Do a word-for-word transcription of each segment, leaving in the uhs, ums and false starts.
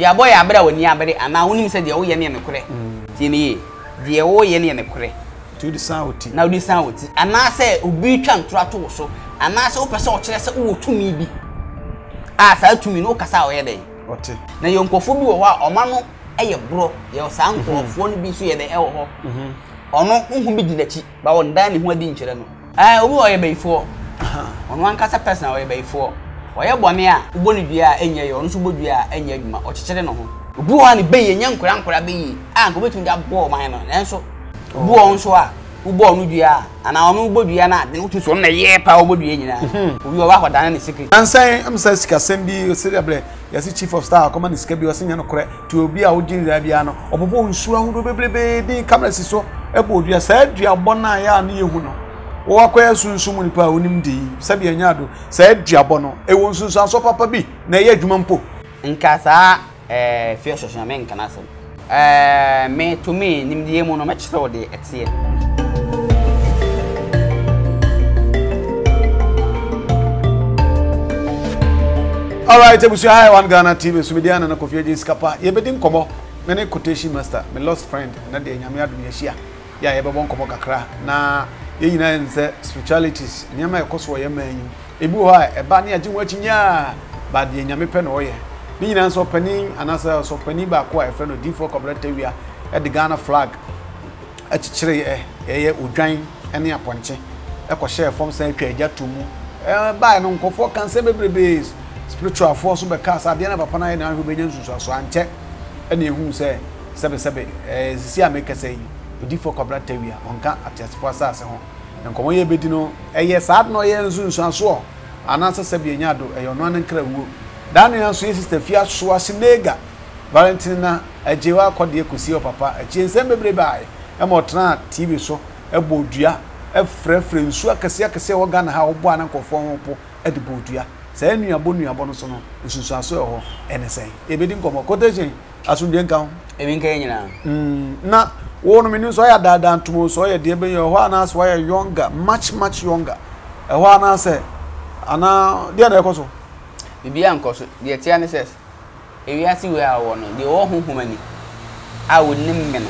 Your boy Abra will nearby, and I only said the old Yanni and the Cray. Tinny, the old Yanni and the Cray. To the south, now this out. And I say, Ubi can't try to so, and I saw Pesson Chess, oh, to me be. I fell to me no Casao, eh? What? Now your uncle Fubu or Mano, eh, bro, your sound of one be sweet at the elbow. Or no, who be the cheap, but on dining who didn't children. I will obey before. On one Casa person away before. Oya bwamea uboni bia enye yo nso bodua enye aduma ochechere no ho obu ani beye nya nkura nkura beye a ngo betu nda bo man no enso obu o nso a ubo onu dua ana onu bodua na de ntu so na ye pa obodua nyina obi o ba kwadana ni secret ansan am say sika sembi seriable yesi chief of staff akoma ni sika bi o se nya no kore to obi a odi nda bia no obobo nsu ahodo bebrebe bi camera si so ebo odua sa dua bona ya na yehu no o akoya sunsun nipa onim de sabi anya do sa duabo no e won sunsun so papa bi na ye adwuma mpo nka sa eh fie social men kana so eh me to me nim de mu no me chese o de etie all right ebusi hi One Ghana T V so media na kofie je skapa ye bedin komo me ne quotation master my lost friend na de nyame adum ye hia ya ye bebon komo kakra na ye nyina nse spiritualities nyama ekoso ye manyi ebu ho a eba ne agye wachinya ba de nyame pe no ye ni nyina nso panin anasa so panin ba ko a friend D four cooperative ya e de Ghana flag a chichire ye ye odwan ene aponche e ko share form say twa agya to mu e ba no nkofo kan se bebrebe spiritual force be ka sa de na papa na ye na hwebe nsu so so anche ene ehu se sebe sebe e sisi ameke say D four cooperative ya onka atesfo asase ho nkomo ye bedino eye sad no ye nsunsu aso anansa sabi enya do eyo no ankra wuo danu yanso ye sister Afia Schwarzenneger Valentina ajewa akode ekosi o papa achiensem bebre bae e mo tran T V so e bodua e frefre nsu akase akase wo Ghana ha wo bo anankofo ho po e de bodua se nua bo nua bo no so no nsunsu aso e ho enesen e bedin komo quotation asundie nkan e bi nkan nyina mm na One minute, so I had that down to so I had been your one as why younger, much, much younger. A one answer, and now the other coso. The Biancos, the Etienne says, if you ask where I want, the old home woman, I would name men.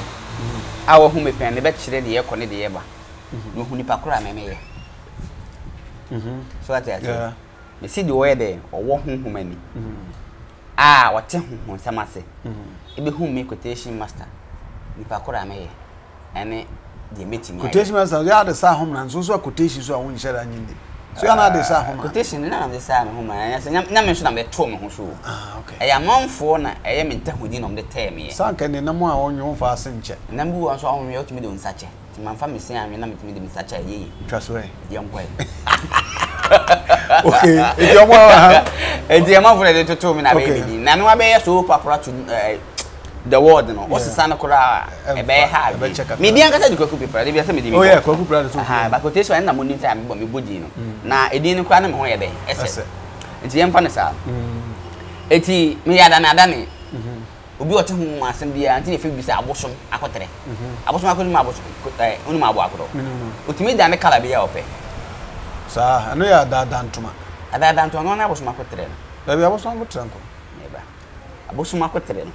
Our home if I bet she did the echo the ever. No hunipacra, may. So that's it. You see the way there, or walk home woman. Ah, what him, some say. It be whom make quotation master. And the meeting quotation was the other side home and so quotations are only shed and in so you are the same quotation and the same home. I am a tomb. I am on phone. I am in within on the term. Sunk and the number on your fasten check. Number was on your to me on such a my family say I am not meeting such a ye. Trust way, young boy. Okay, it's your mother. It's your mother to tell me. I baby. None of my so papa to. The word, no. What's the sound of Cora? A bear hard. Median got a cook paper. They said, oh, yeah, cook brother. But quotation and the morning time, but me budino. Now, it didn't cry them away. It's the emphasis. It's me had an adami. Ubi or two whom I send the anti if you be a bosom. I got it. I was not going to my bosom. Only my work. But me down the Calabia open. Sir, I know you are done to me. I done to another was my cotter. Baby, I was on with Tranco. I was my cotter.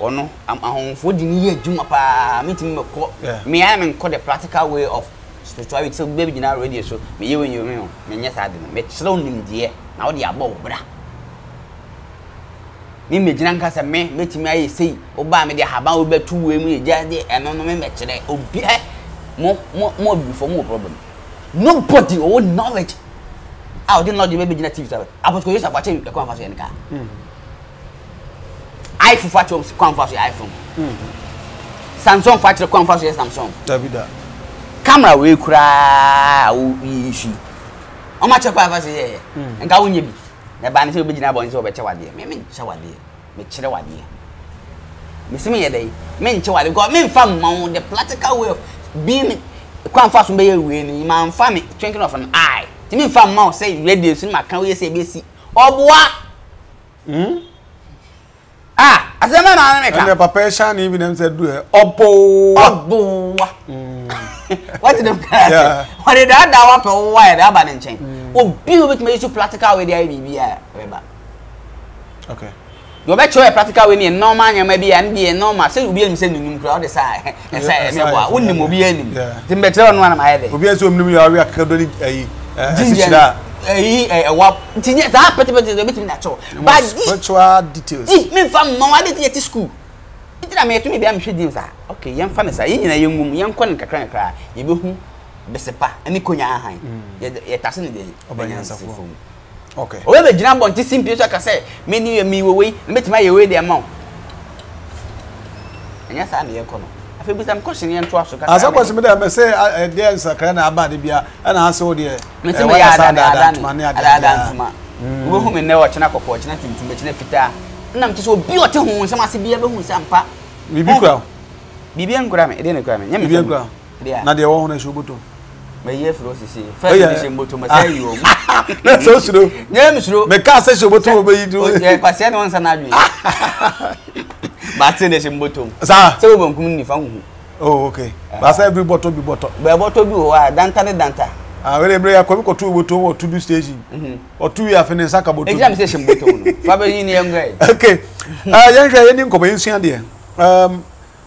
Or no, I'm home for the year, Jumapa, meeting me. Me, I am in the practical way of spirituality, so baby, in our radio, so me, you and your room, and yes, I didn't make slowly, dear. Now they are bold, brother. Mimi Jankas and me, meet me, say, Obama, they have about two women, Jaddy, and no member today. Oh, yeah, more, more, more before more problem. Nobody, all knowledge. I did not be generative. I was going to watch the conversation. iPhone factory converse iPhone. Samsung factory converse Samsung. Davida. Camera we kura we issue. How much converse here? Nka wonye bi. Na ba ni se obejina bo nse obeche wade. Me me nche wade. Me chire wade. Me se me yede. Me nche wade because me fam man the practical way of being converse be we ni man fam me twinkling of an eye. Ti me fam man say radio sin ma kan we say be si. Oboa. Hmm? Ah, as a man, I make a preparation, even them said, do it. Oppo, what did them say? What did that down for wire? That banning chain. Oh, build with me to practical with the I B B. Okay. You make sure practical way no man maybe and be normal. Say we be say num crowd the side. And say me boy, we nim obi anim. The better on one my head. Obi so nim you are akadori eh eh eh eh what tinye that petty petty the bit me na cho. But virtual details. Me fam man wa dey to school. It na me to me be am hwedi msa. Okay, yam fa na say yin na yengum, yam kwen kakran kakra. Ye behu besepa ani konya ahan. Ye tase ne dey. Obanyansa fo. Okay. Owe be jina bonti simply so ka say me ni mi wewe metima yewe dey amount. Anya sa na ye kono. Afa bi sam question ye nto aso ka. Asa question me dey me say dey nsakra na aba de bia ana ha so dey. Metima ya ada ada mane ada ntuma. Owe hu me ne wo chena kokko chena tuntum chena fita. Na mti so bi ote hu nsam ase bia be hu sampa. Bibi kwa. Bibi ngura me dey ne kwa me. Nya me ngura. Na dey wo hu na shoboto. My year for us is here. First, you to my you. That's so true. Yes, true. My car says you do it. Passion once an admin. But send bottom. So, oh, okay. But every bottle be bottle. By bottle, you are Danta Danta. I will bring a comic or two or two staging or two year finance acabot. Examination bottom. Fabulous in young guy. Okay. I young guy, any commission there. Um,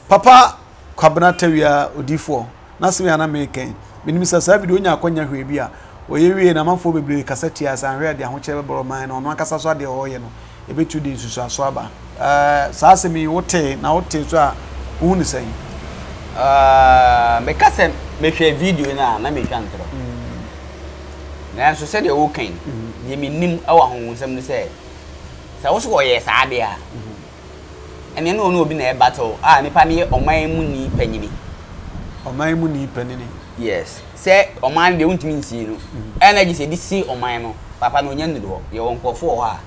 Papa Cabinetteria or D four. Nothing an American. Minister Savi Dunya Konya Hubia, or Yuri na Amanfo Bibri Cassetias and Red, the Honchel Boromine, or Mancasa de Oyeno, a bit two days to Swaba. Sassami, what tea, now what tea, only saying. Ah, my cousin may share video in our Nami Cantro. Nan so said the old king, you mean Nim our home, some say. So, yes, I be. And you know, no be a battle, ah, Nipani or my moony penny. Or my moony penny. Yes. Say, or mine, they won't mean see you. And I just say, this see, or mine, Papa no yen do, you won't call for her.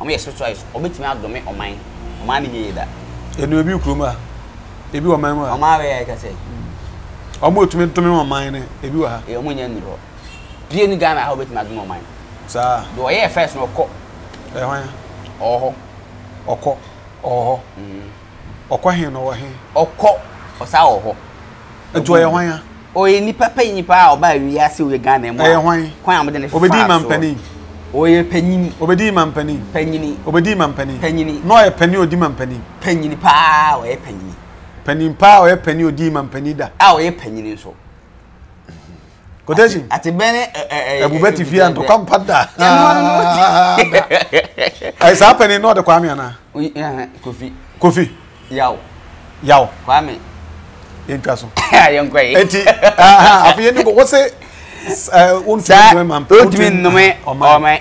I may exercise, or bit me out domain or mine, or mine either. And you will be Kruma. If you are my mother, I can say. Or more to me to me on mine, if you are your yen do. Be any gun I have with my mine. Sir, do I hear first no cock? Or cock, or or quahin or him, or cock, or sour. And to a wire. Oh, any papa in your power by Riasi with Ghana, why? Quam with an obedient penny. Oh, a penny, obedient penny, penny, obedient penny, penny, no a penny or demon penny, penny power, a penny, penny power, a penny or demon penny that our a penny so. Cotation at a bene a bubet if you are to come panda. It's happening, not the Kwamiana. We coffee, coffee, yow, yow, Kwame. Interesting. Young guy. What's it?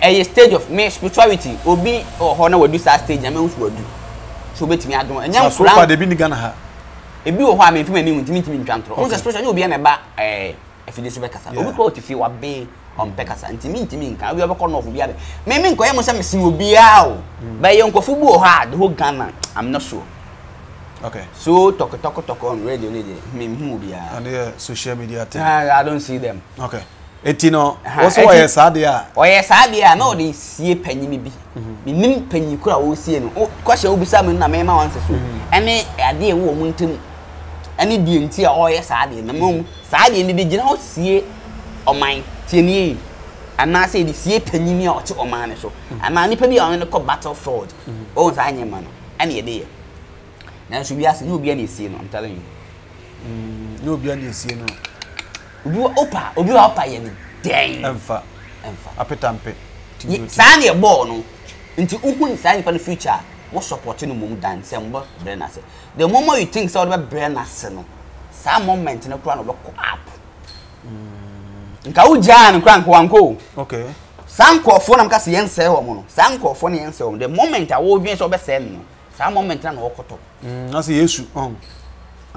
A stage of me spirituality. Obi or honor would do that stage. I mean, would do. So bet me, I don't. And young so they been Ghana. A beau who I mean, to meet me in Cantor. Who's a special? You'll be an about a fiduciary Becassa. We call it if you are bay on Becassa and to meet me. Can we ever call off the other? Maybe Koyamo Samson will be out by young Kofubo hard, the whole Ghana. I'm not sure. Okay. So talk, talk, talk on radio, maybe. And the social media. I don't see them. Okay. Etino. What's why I said there? Why I said there? No, they see penny maybe. The name penny could have seen. Oh, question will be something that my mama wants to. Any idea who are wanting? Any D N T or yes, I did. My mom said the original see on my T N A. And I say the see penny me or two on my so. And I need penny on the battle fraud. Oh, I need man. Any idea? Now should be asking you be any scene, I'm telling you. Mm, you'll be any scene. You opa, you opa, you dang. Emfa, emfa. Apetampe. Sign your ball, no. Until you sign for the future, what's supporting the moon dance and what Brennas. The moment you think so about Brennas, no. Some moment in a crown of a co up. Gaujan and crank one go. Okay. Some call phone and Cassian ceremony. Some call phone and so on. The moment I will be so best selling. Some moment and walk up. That's the issue. Um,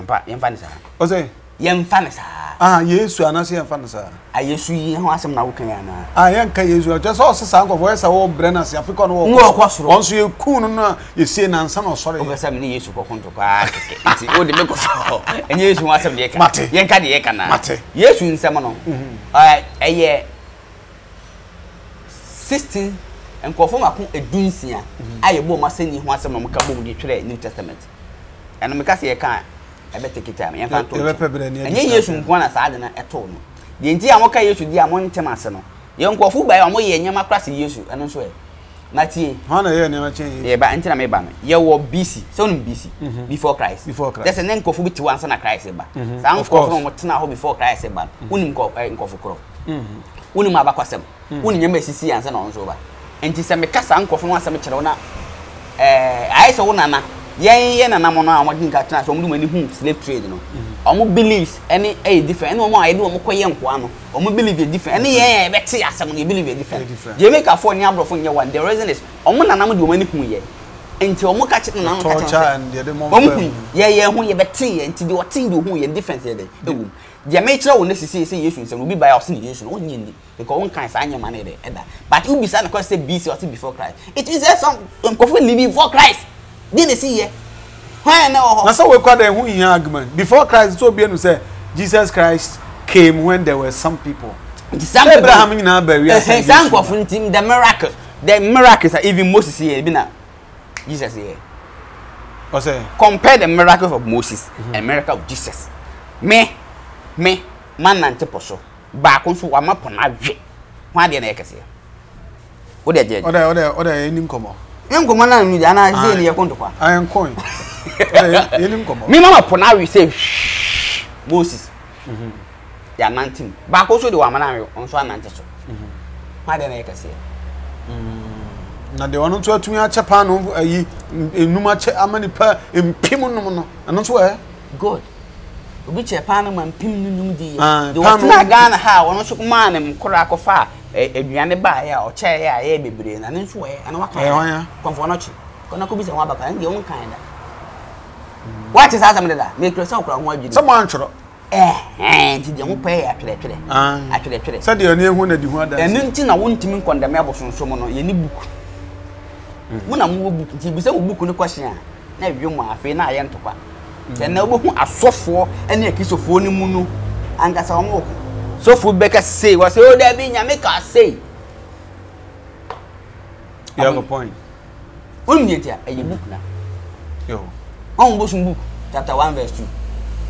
but young fancy. What's it? Young fancy. Ah, yes, I see a fancy. I used now. I am Kayu, just also sang of voice of old Brennan's African walk. Once you coon, you see an answer or sorry over seven years to go to park. And yes, you want some yak mate, Yankadi Ekana. Yes, you in Samono. A year sixteen. And conform a dunsia, I will must send you once a moment the New Testament. And I'm a cassia can't. I better take it time. And you should want us at home. The entire Moka used to be a money Tamasano. Young Kofu by Amoy and Yamacrassi used to, I don't swear. Matty, Hana, yeah, but until I ban you were busy, so busy before Christ. Before Christ, there's an end coffee to once and a Christ. Some coffee what's now before Christ. About Unim coffee crop. Unim abacasem, Unim M C C and on over. And to send me cast uncle from one semichona. I saw Nana, yea, and I'm on what you got from many whom slave trade. Or believes any a different, no more I do a Mokoyan, or believe it different. Any, yeah, Betsy, I suddenly believe it different. They make a four number from your one. The reason is, Oman and I'm doing it. And to Omo catch it and I'm catching and the other moment. Yeah, yeah, who you betty and to do what thing do who you're different. The mature will necessarily issues and will be by our solution only the own kind sign your money there. But you'll be signed because they be sorted before Christ. It is that some coffee living before Christ. Didn't see ye? That's how we call them who in argument. Before Christ, so be said Jesus Christ came when there were some people. Some Abraham in Aberia, some of the miracles. The miracles are even Moses here. Jesus here. Compare the miracles of Moses and miracle of Jesus. Me, me, man, and Teposo. Back on so I'm up on a jet. Why the next year? What are they? What are they? Any common? Young commander, and I say, you're going to. I am coin. Mima Ponawi say shh Moses. Mhm. Ya nineteen. Ba ko so de wa manami on so anante so. Mhm. Why dey na e kase. Mhm. Na de wonu to atumi a chepa no ayi enuma che amanipa empim num no. Ano so eh? Good. Obi chepa no mampim num di. De wonu na Ghana ha wonu so kuma na mkora akofa aduane ba ya o che ya ya bebre na ne so eh ana waka. Eh honya. Konfo no che. Kona ko bi se wa baka ndi won kan da. What is happening there? Make yourself from what you do. Someone should. Eh, did you pay a credit? Ah, a credit. Said your name when you had a ninety. I won't even condemn me from someone. You need book. When I'm booked, you will book on the question. Never you are fair. I am to pack. Then no book are so for any kiss of phone moon and that's our walk. So for Becca say, what's all that being a make us say? You have a point. Only it here, you book now. Yo. On Boston book, chapter one, verse two.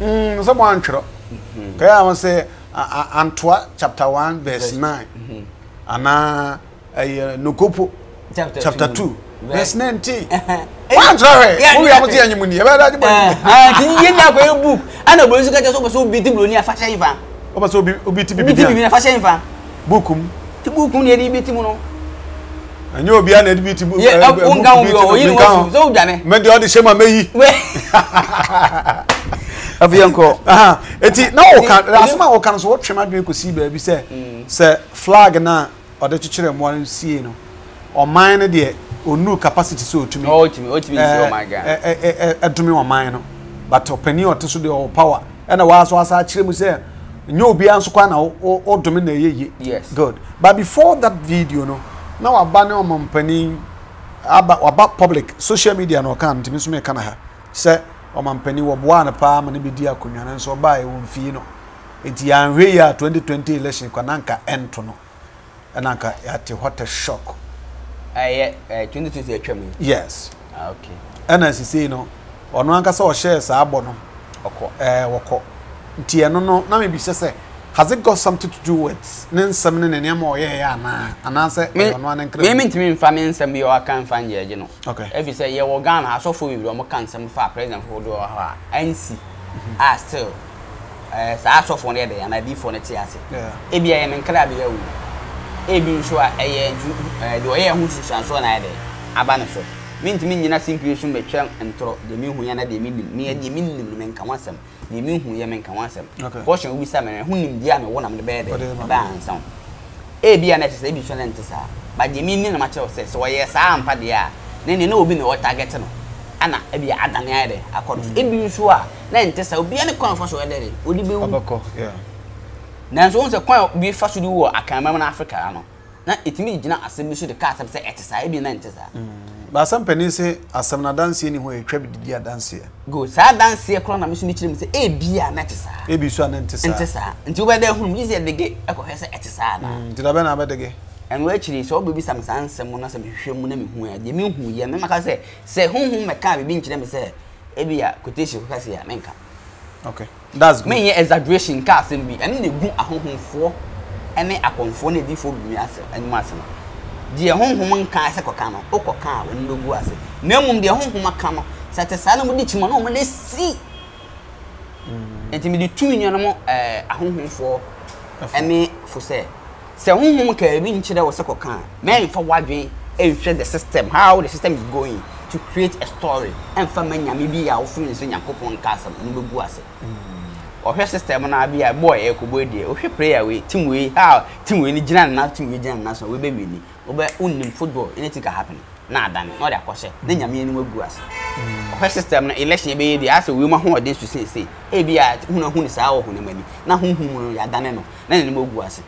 Hm, someone chirrup. Okay, I want to say Antoine, chapter one, verse nine. Anna Nukopo, chapter two, verse nineteen. I'm sorry, yeah, we are not the money. I didn't have a book. I know Boston got us so beating Lunia Fashiva. Over so be beating Fashiva. Bookum, to Bookum, any beating mono. And you'll be an editor. Yeah, I'm going down. So, Danny, made the audition. I may have your uncle. Aha, it's no, that's my old council. What she might be could see, baby, say, Sir Flag now, or the children want to see, or mine, dear, or no capacity so to me. Oh, to me, oh, to me, oh, my God, to me, or mine, but to penny or to do your power. And I was actually was there. You'll be answered or dominate. Yes, good. But before that video, no. Now I ban your company about public social media no account to me can have say or company wo boa na pa mani be dia kunwa na so buy won fee no enti anwe ya twenty twenty election kwa nanka ento no nanka at what a shock eh twenty twenty atwa me yes okay and as you say no ono anka say o share sa abo no okọ eh wokọ enti eno no na me bi say has it got something to do with Ninsam and Yamo? Yeah, man. And answer, one and claiming to me in famines and be your can find you, you know. Okay. If you say your gun has so full, you don't can some far present for your heart. And see, I still as I saw for the day and I did for the tea. Yeah. If you am in Carabia, if you show a year, do air who should so on either. I banish it. Mean to me, you not think you should be chum and throw the new who yana the middle near the middle men can want some. The mean who Yemen can want some. Fortune will be summoned, who named Diana one of the bed, and some. A be an S. Abby Solentesa. But the meaning of my child says, so yes, I am Padia. Then you know, be no target. Anna, a be at an idea. I call it be sure. Lentessa will be any conference or lady. Would you be Wabako? Yeah. Nan's own a coin be fast to do war. I can remember Africa. Now it means not as soon as the cat and say, Etis, I be Lentessa. But some pennies say, as some are dancing anyway, crabby dear dance here. Go, sad dance here, crown, and Miss Mitchell say, A be a netisa, A be so an antissa, and two by them whom is at the gate, a cohesa at his arm. Did I ban about the gate? And virtually, so will be some answer, one as a human who are the moon who, and Mamma say, say, whom I can't be being say, A be a quotation, Cassia, Menka. Okay, that's me exaggeration, cast and be, and the boom at home for, and they are confounded before me and Massima. dear home case cocano, or coca, and no guas. Name dear home macano, such a salon with the chimano when they see. And to me, the two in your a home for a me for say. So, home cabin cheddar was a coca. Men for what we illustrate the system, how the system is going to create a story, and for many maybe our friends in your coupon castle, no guas. Or her system and I be a boy, a cobody, or her prayer way, Tim way, how Tim will general not to be general, so we be really over only football, anything can happen. Nada, not a question. Then you mean we go as her system election be the answer woman who are this to say, A B I, who know who is our honey money, now whom you are done, then you go as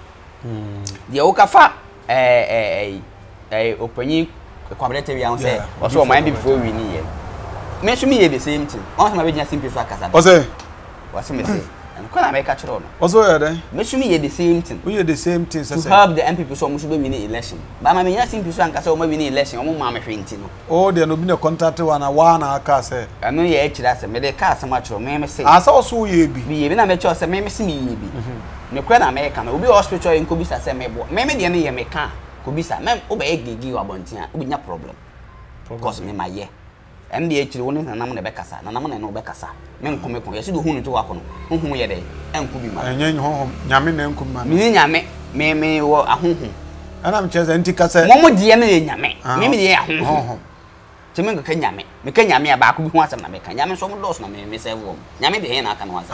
the Okafa, a opening a cooperative answer, or so mind before we need it. Mention me the same thing. Also, my business simplified Cassandra. What's the message? And could I make a trouble? Also, Miss me the same thing. We are the same thing. To help the M P so much in the election. But I mean, I think you sank so maybe in the election, or Mamma Fintino. Oh, there will be no contact to one hour car, sir. I know you actually asked a medical car so much or may say. I saw so you be even a mature, so may see me. No credit American will be hospital in Kubisa, say, maybe the enemy may come. Kubisa, ma'am, obey you a bontina, would be no problem. Because me, my year. And the H one and I'm the Becassa, and I'm no Becassa. Men come up, yes, who to work on whom we are there, and could be my home, Yamin and Kuma, Yame, may me or a home. And I'm just anticassa, Momo Diame, Yame, maybe the home. To make a Kenyame, Mekaname about who wants a Yaman, so lost, and Miss Evo. Yamin the Hena can once.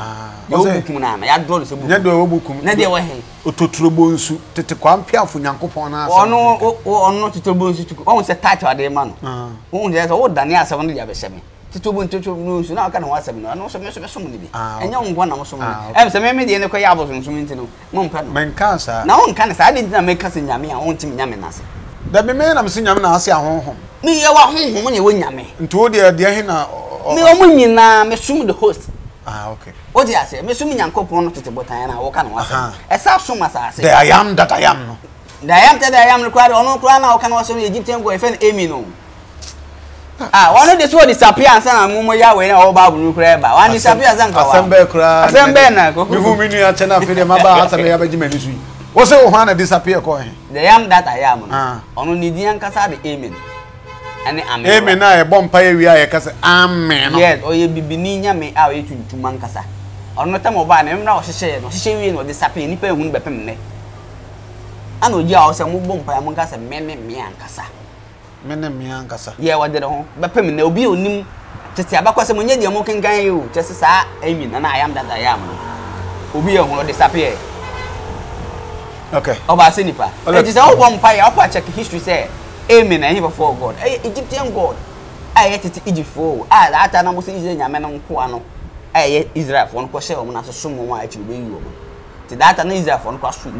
No, Kuna, I don't know. Never book, never way. O to Trubunsu, to Quampia for Yankopona, or no, or not to Trubunsu to own the title of the man. Oh, there's old Dania seven the other seven. Titubu to Trubunsu, now can once seven, and also Miss Somebody. And young one was so many. And so maybe the end of Kayabos and Sumintino. Monk cancer. Now, cancer, I didn't make us in Yamia, own Tim Yaminas. That be men, I'm seeing Yamanasia home. Me, I want home when you win Yammy. And to the Diana, me, assume the host. Ah, okay. What do I say? Miss Sumian Copon to the Botana, or can I say? So much I say, I am that I am. I am that I am required or no crown, or can also be Egyptian boyfriend, Amy. No. Ah, one of the two disappears and Mumoya when all Babu Crab, one disappears and Cosambecra, Sam Bernard, who mean you are ten up with them about the Abajimini. What's so Hana disappear coin? The am that I am. Ah, only the young Cassadi, Amy. And amen, I bomb pay we are because amen. Yes, or you be Benina may out to Mancasa. Or not a mobile, and now she said, or she will disappear in the pay wound by Pemne. I know you also move bomb by Mongas and Mene Miancasa. Mene Miancasa. Yeah, what did all? But Pemne will be on him. Just because when you're mocking you, just as I amen, and I am that I am. Will be a will disappear. Okay. Over Sinipa. It is all bomb pie, I'll check history, say. Amen, I never for God. Egyptian God. I ate it Egypt for. Ah, that I was Israel and on Kuano. I ate Israel for one question when I saw someone actually be you. To that and Israel for one question.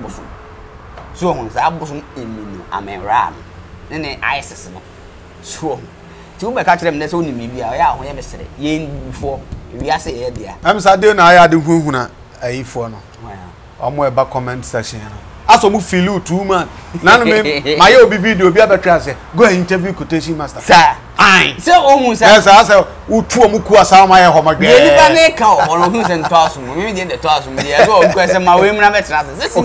So on the Abboson in Amen Ram. Then I said, so to my catcher, that's only me. I am yesterday. Ye before we are say, dear. I'm sad, I had the Huna. I for no. I'm more about comment session. As a move two man. None of my old video be a class. Go and interview quotation master. Sir, I say almost as I said, Utuamuku, some my home again. Or who's in Tossum, we did the Tossum. Go question my women and veterans. This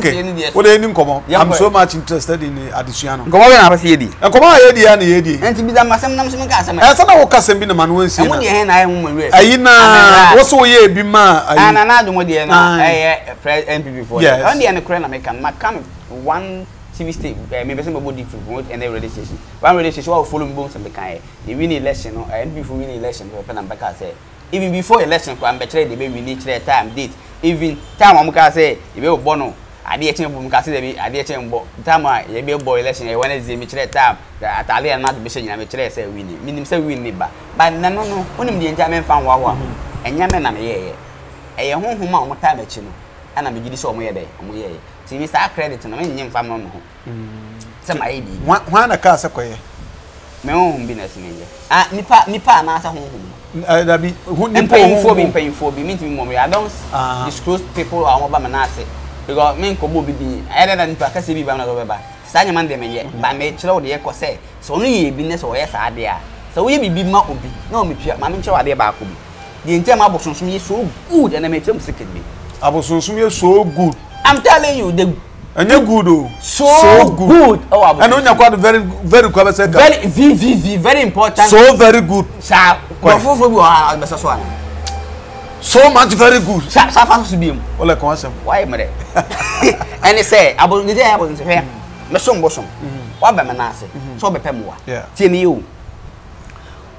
is what any come on. I'm so much interested in the Adiciano. Go on, I was eighty. And come on, eighty and eighty. And to be the Massam Casam. I saw no Cassam been a man when saying, I am I also ye be ma and another one. I am M P before. Yeah, only an Ukraine American. One T V station, maybe somebody promote and a radio station. One radio station will follow bones and the kind. They win election, or and before win election, even before election, I'm betrayed. They may reach their time date. Even time I'm gonna say, you will bono. I did change from Cassidy. I did change time. I be boy election. I wanted to reach their time. The Italian not mission. I'm betrayed. Say winning. Meaning say winning, but but no no no. Only the entire man found one. And young man, I'm here. I am home. Home. I'm tired. And I'm beginning to show my day. I'm here. See, Mister Credit, and I mean, young family. Some idea. One a castle, my own business. Ah, Nipa, Nipa, Master Home. I'll be who didn't pay for being paid for be meeting mommy. I don't disclose people are over Manassi. Because men could be added and Pacassi by another by Sanyaman de Mayer, by Metro de Ecosse. So only business or yes, idea. So we be more be no, Mamma, sure idea about me. The entire marbles on me so good and I made them secretly. I was so good. I'm telling you, the And you good, so, so good. good. Oh, and when you quite very, very good. Very, v, v, v, very important. So very good. Sir, so much very good. Sir, sir, fast to be. Ola konsa. Why me? And he say, I was there, I was here. Me song, bosom. What be me na say? So be pemwa. Tie me you.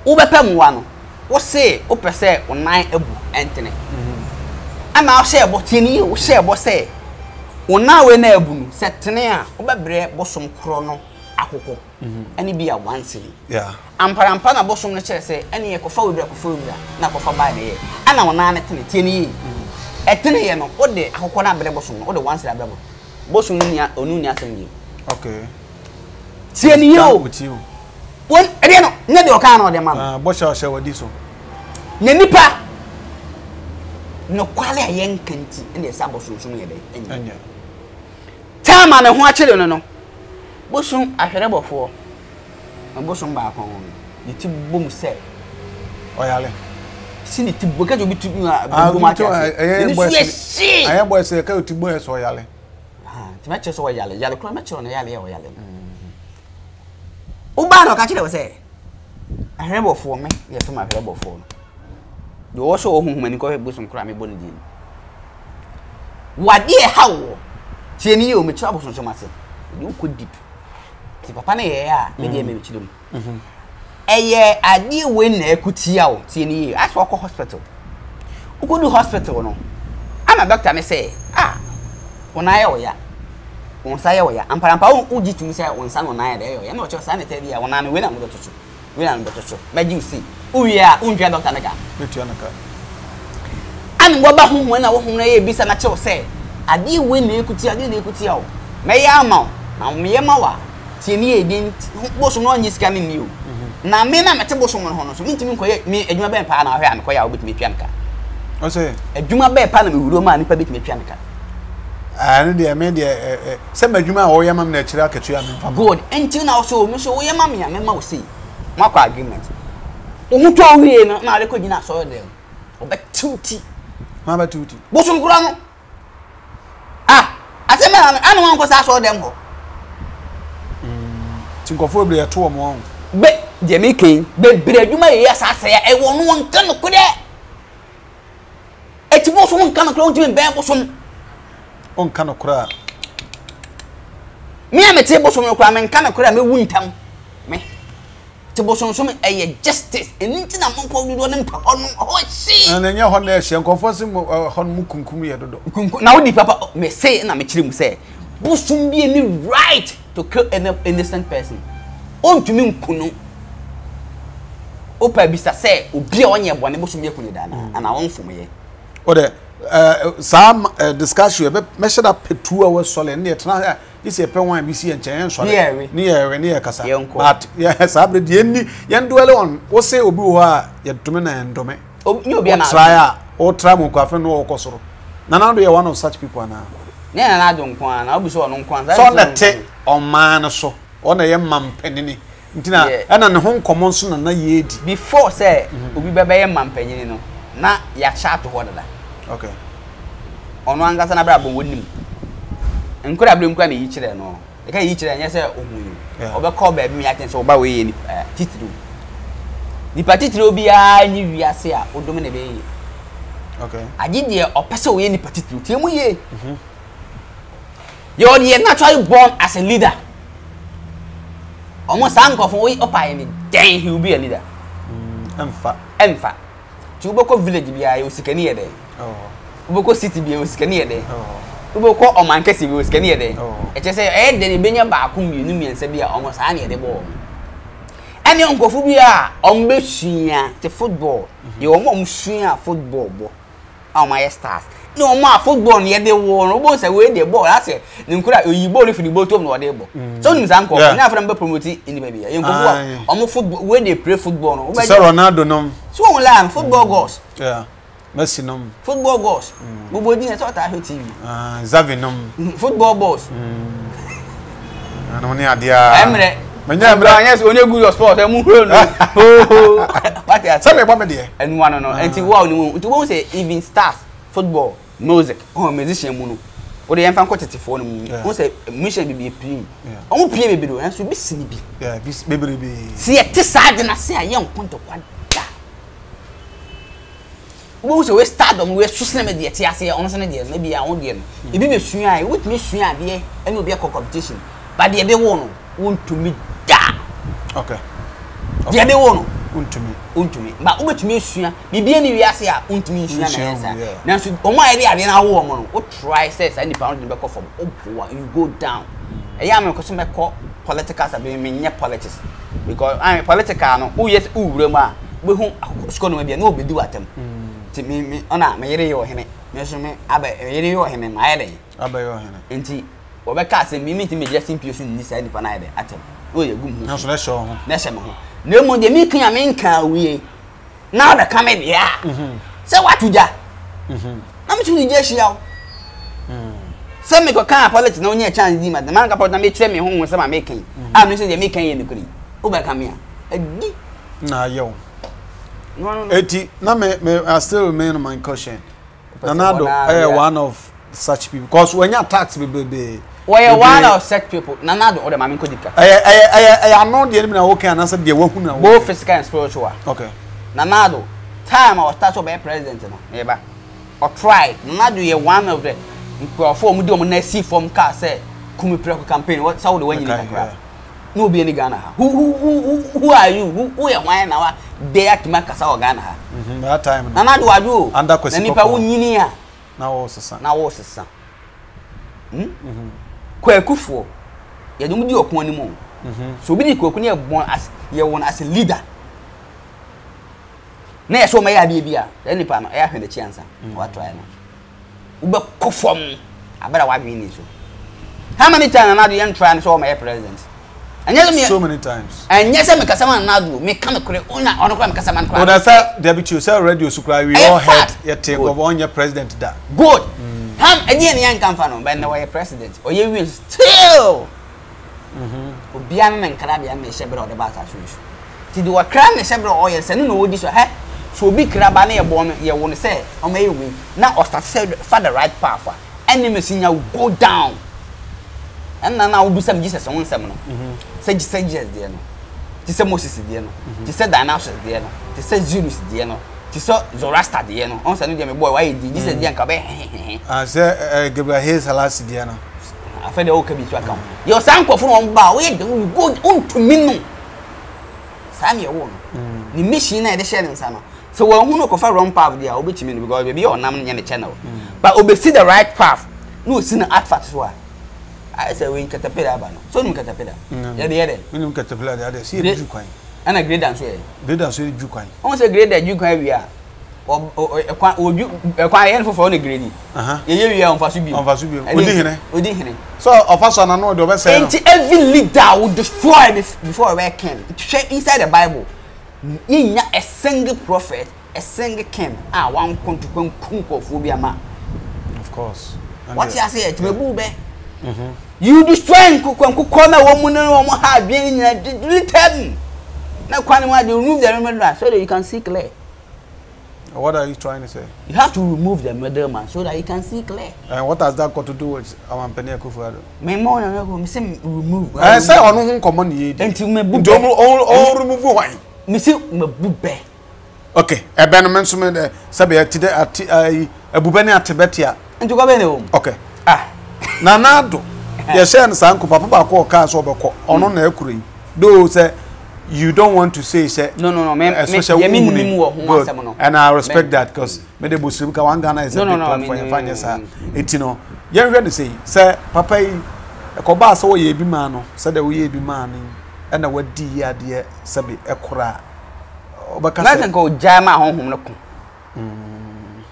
Ube pemwa no. What say? O pese o nine ebu entene. And now say about tie me you. Say about say. Ona we na ebu setene a obebre bosom kro no akoko ani bia once ni yeah amparampa na bosom no chere se ani ekofa wodra kofa wodra na kofa ba na ye ana ona na tene tene ye etene ye no ode akoko na abre bosom no ode once abre bosom ni onu ni asenye okay tene ye o won ade no na de oka na ode ma ah bosha osha wadi so ne nipa no kwale ayenkanti ene sa bosom so ye de anya tama na ho akere no no bosun ahwerebofo na bosun ba akon ni ti bom se oyale si ni ti bo ka jo bitu na bo ma ti ni si aye boy se ka ti bo e so oyale ah ti ma che so oyale yale ko ma che no yale e oyale u ba no ka chire we se ahwerebofo me ye to ma ahwerebofo do wo so ohunhun ni ko he bosun kra me bo ni din wadi e hawo ti ni yo me chira bosun so ma se you could dip. Papa ne ya me dey me chidum mhm eye ade we na ekuti ya o tie ni e aso ko hospital ukudu hospital no ana doctor me say ah ona ya o ya onsa ya o ya amparampa o ji tun say onsa no na ya dey o ya na o cho sanity dey ya ona me we na mo tocho we na mo tocho me ji see o ya o ntua doctor naka ntua naka an wo ba hu hu na wo hu na ye bi sa na che o say ade we na ekuti ade na ekuti ya o me ya ma na me ya ma wa tini edin boso no anyi sika ni o na me na mete boso mo ho no so me ntimi nkoye me adwuma be pa na hwe an koye a obetimi twa nka o se adwuma be pa na me wuro ma ni pa betimi twa nka ah no de me de se madwuma a wo yamam na akira akatua me fa god enti na wo so me so wo yamam ya me ma wo sei makwa agreement o hu twa wie na na rekodi na so de o be tuti ma ba tuti boso nkura no ah asema anu wan ko sa so de mo tinkofo bre to mo an be de me ken be bre aduma ye asase ya e wono won kan ko de e ti bo so won kan ko won ti be bo so on kan ko ra me am ti bo so me ko am kan ko ra me wuntam me ti bo so so me e ye justice eni ti na mon ko dudo ne mpa on ho si na nya ho na e she nkofo se ho mu kunkum ye dodo na wo di papa me say na me kire mu say bo so bi eni right to kill an innocent person. On to me, Kuno. Opa Bista say, Obi on your one, Bosom Yakunidan, and I won't for me. Or the some discussion, but measured up two hours solid near Tana. This is a pen one B C and Chance, near, near, near Casa. But yes, I believe Yendi, Yanduel on, or say Obua, Yatumina and Dome. Oh, you'll be a trier or Tramu Coffin or Cosro. None of one of such people now. Yeah, I don't want. I was on one. So that take on man or so on a young man penny. And on home common soon and a year before, say, we be a man penny. Not your chat to water. Okay. On one gas and a brabo wouldn't. And could have been quite each other. No, they can each other, yes, sir. Over call me, I can so by way in Titru. The particular be I knew we are here or dominate. Okay. I did there or pass away any particular. You are naturally born as a leader. Almost uncle for way up, I mean, then he will be a leader. Empha, Empha. Tuboko village be I was Scania day. Oh, Uboko city be was Scania day. Oh, Uboko or Mancassi was Scania day. Oh, I just say, eh, then you bring your back whom you knew and said, be almost any the ball. And your uncle Fubia, Ombushia, the football, your mom shia football. Oh, my stars. No ma football near the war, no boss away the ball. That's it. You ball if you both of no debo. So, Zanko, now from the promoting in the baby. You go on football where they play football. So, Ronaldo, no. So, lamb, football goes. Yeah. Messi, no. Football goes. Nobody has thought I heard him. Zavinum. Football boss. And only idea. I'm ready. My name is when you go your sport. I'm going to. What is that? And one, no. And you won't say even stars, football. Music, oh musician, Muno. Or the infant quantity for me. Once a mission be prime. Oh, P. Baby, and so be sleepy. Yeah, this baby be. See a tissad and I say a young point of one. Who's always start on where Susan and the Tiasia on Sunday, maybe our own game. If you swing, I would miss you, and will be a competition. But the other one won't to me. Okay. The other one won't to me, won't to me. But what to me, Susan, maybe any Yasia won't to me. Now, on my idea, then our woman would try says any pound in the back of Oprah, you go down. I am a customer called political as a being politics. Because I'm a political, who yes, who Roma, but whom Scone will be no be do at them. Me, me, on a Mary or Henry, Messume, Abbey, Mary or Henry, my day. Abbey or Henry. And tea, or Becas and me meeting me just in Pusin, Miss Adipanide, at him. Oh, you good, no, so that's all. No more the making a main car, we now the coming, yeah. So what to that? I'm to the Jesh now. Some make a car, politics, no near chance, the man about the matrix me home with some making. I'm missing the making in the green. Overcome here. A deep. Now, yo. No, no, no. No, me, me, I still remain on my caution. Nanado, I am one of such people. Because when you attack people, they. We are one of such people. Nanado, or the Mamikudika. I, I, I, I am not the enemy. Okay, and I said they were both physical and spiritual. Okay. Nanado, time I was started by president. Neighbor, or try. Nanado, you are one of the. Before we do a Nancy from car say, "Come prepare campaign." What's how the way you need? No be any Ghana. Who who who who are you? Who who are one hour there to make us our Ghana? That time. And I do I do. And that question. Now what's the sun? Now what's the sun? Hmm. Kwaku for. You don't do your money more. So be the Kwaku you born as you born as a leader. Now so my idea. Any pan I have the chance. What try now? We be conform. I better what we need so. How many times now do you try and show my presence? So many times. And yes, I'm a Casaman Nadu, make come a crew on Casaman. But that's a deputy radio supply. We all had your take of on your president. That good. Ham again, young Campano, by the way, president, or you will still be a man Caribbean, the shepherd of the Batas. To do a crime, the shepherd oil, sending no dish or hat. So be Carabane a bomb, you want to say, or may we now or start for the right path. Any machine will go down. And now I will do some Jesus on seminar. Say, say, yes, dear. This is Moses, dear. This is Danasus, dear. This is Zulus, dear. This is Zorasta, dear. On Sunday, my boy, why did this is Yankabe? I said, Gabriel Hayes, alas, dear. I felt okay to come. Your son from Bow, we go on to Minu. Samuel, the mission at the Shannon Summer. So I won't go for wrong path, dear, which means because we be on the channel. But we see the right path. No sooner at Fatsua. I said we caterpillar, but so no caterpillar. Yeah, the other. We no caterpillar. The other. See the Jukai. And a great dancer. Great dancer, Jukai. Once a great that Jukai we are, or or a quite a quite for only greedy. Uh huh. Yeah, we are on Fasubi. On Fasubi. We did it. We did it. So of us, I know the best. Every leader would destroy this before I came. Inside the Bible, in a single prophet, a single king. Ah, one country can conquer phobia man. Of course. What you say? It's my boo, be. You destroy Kukona woman or had been written. Now, Kwanima, you remove the murderer so that you can see clear. What are you trying to say? You have to remove the murderer so that you can see clear. And what has that got to do with our Penia Kufado? My mother, I'm saying remove. I say, I don't command you until my book, all remove wine. Monsieur, my book. Okay, a bannerman summon the Sabia today at a Bubania Tibetia. And to go home. Okay. Ah. Nanado, your son, Sanko, Papa, call cars over on on the cream. Though, sir, you don't want to say, sir, no, no, no, man, especially women. And I respect that because Medibu Silka one Ghana is a big plan for your finances. It's you know, you're ready to say, sir, Papa, a cobas or ye be man, said that we be manning, and our dear, dear, Sabi, a cora. But I can go jam my home.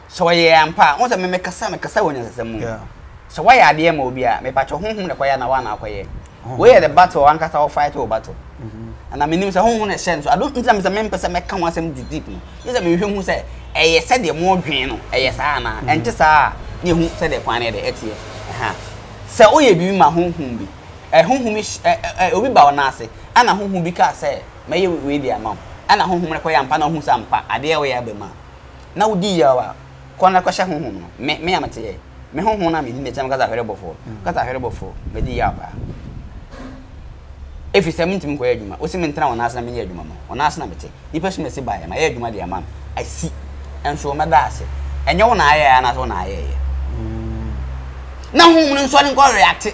So I am part, once I make a summer Cassawan as a moon. So why are the Mobia? May patch home the Quayana one away. Where the battle, one cat fight or battle. And I mean, it's a home in sense. I don't think the main person may come once him to deeply. Is a museum who said, I said the more green, I sana, and just ah, you said the pine at the eighty. So, oh, you be my home whom be a home whom is a wibble nasty, and a home who be car say, may you with their mum, and a home whom require and panel who sampa, a dear way I be man. Now, dear, corner question home, may I material. Me home na me didn't because I heard before. Because I heard before. Me di yaba. If you say me to me go eduma, o se me ntra ona asana me eduma ma. Ona asana me te. Ni person me se buy ma eduma de ma. I see. And so me da ase. Enye wo na aye ana so na aye. Na home no so le go react.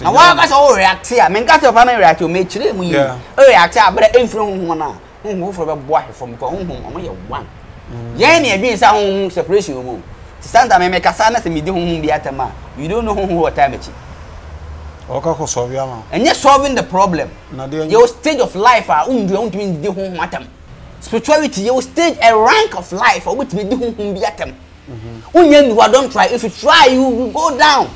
Na wa ka so react ya. Me nka se fa me react o me chire mu yi. O react abere enfre home na. Home for be boy from ko home home ye one. Ye na edwin sa home separation o. Santa me make asana se me di home bi atama. You don't know home what time it. Okay, solve and you're solving the problem. Your stage of life are the spirituality, your stage a rank of life or which we do atom. Don't try. If you try, you will go down.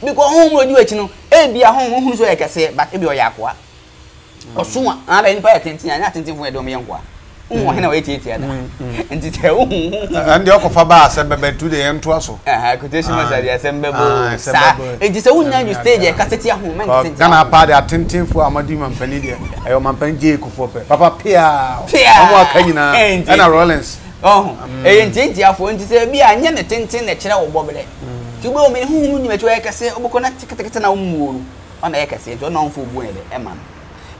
Because home will do it, you know. Be a home who's like I say, but if you're Yakwa. Or soon, I didn't pay attention, and I didn't think we're doing Yakwa. And it's and the Okofaba said to the M to us. I could just assemble. It is only you stay a Cassia home. Gana party attending for Amadim and Penidia. I am a Penjico for Papa Pia, Pia, and a Rollins. Oh, and Tintia for him to say, be a tenting the chair of Bobble. You will mean whom you may take a say, or connect an own on a cassette or non food way, Emma.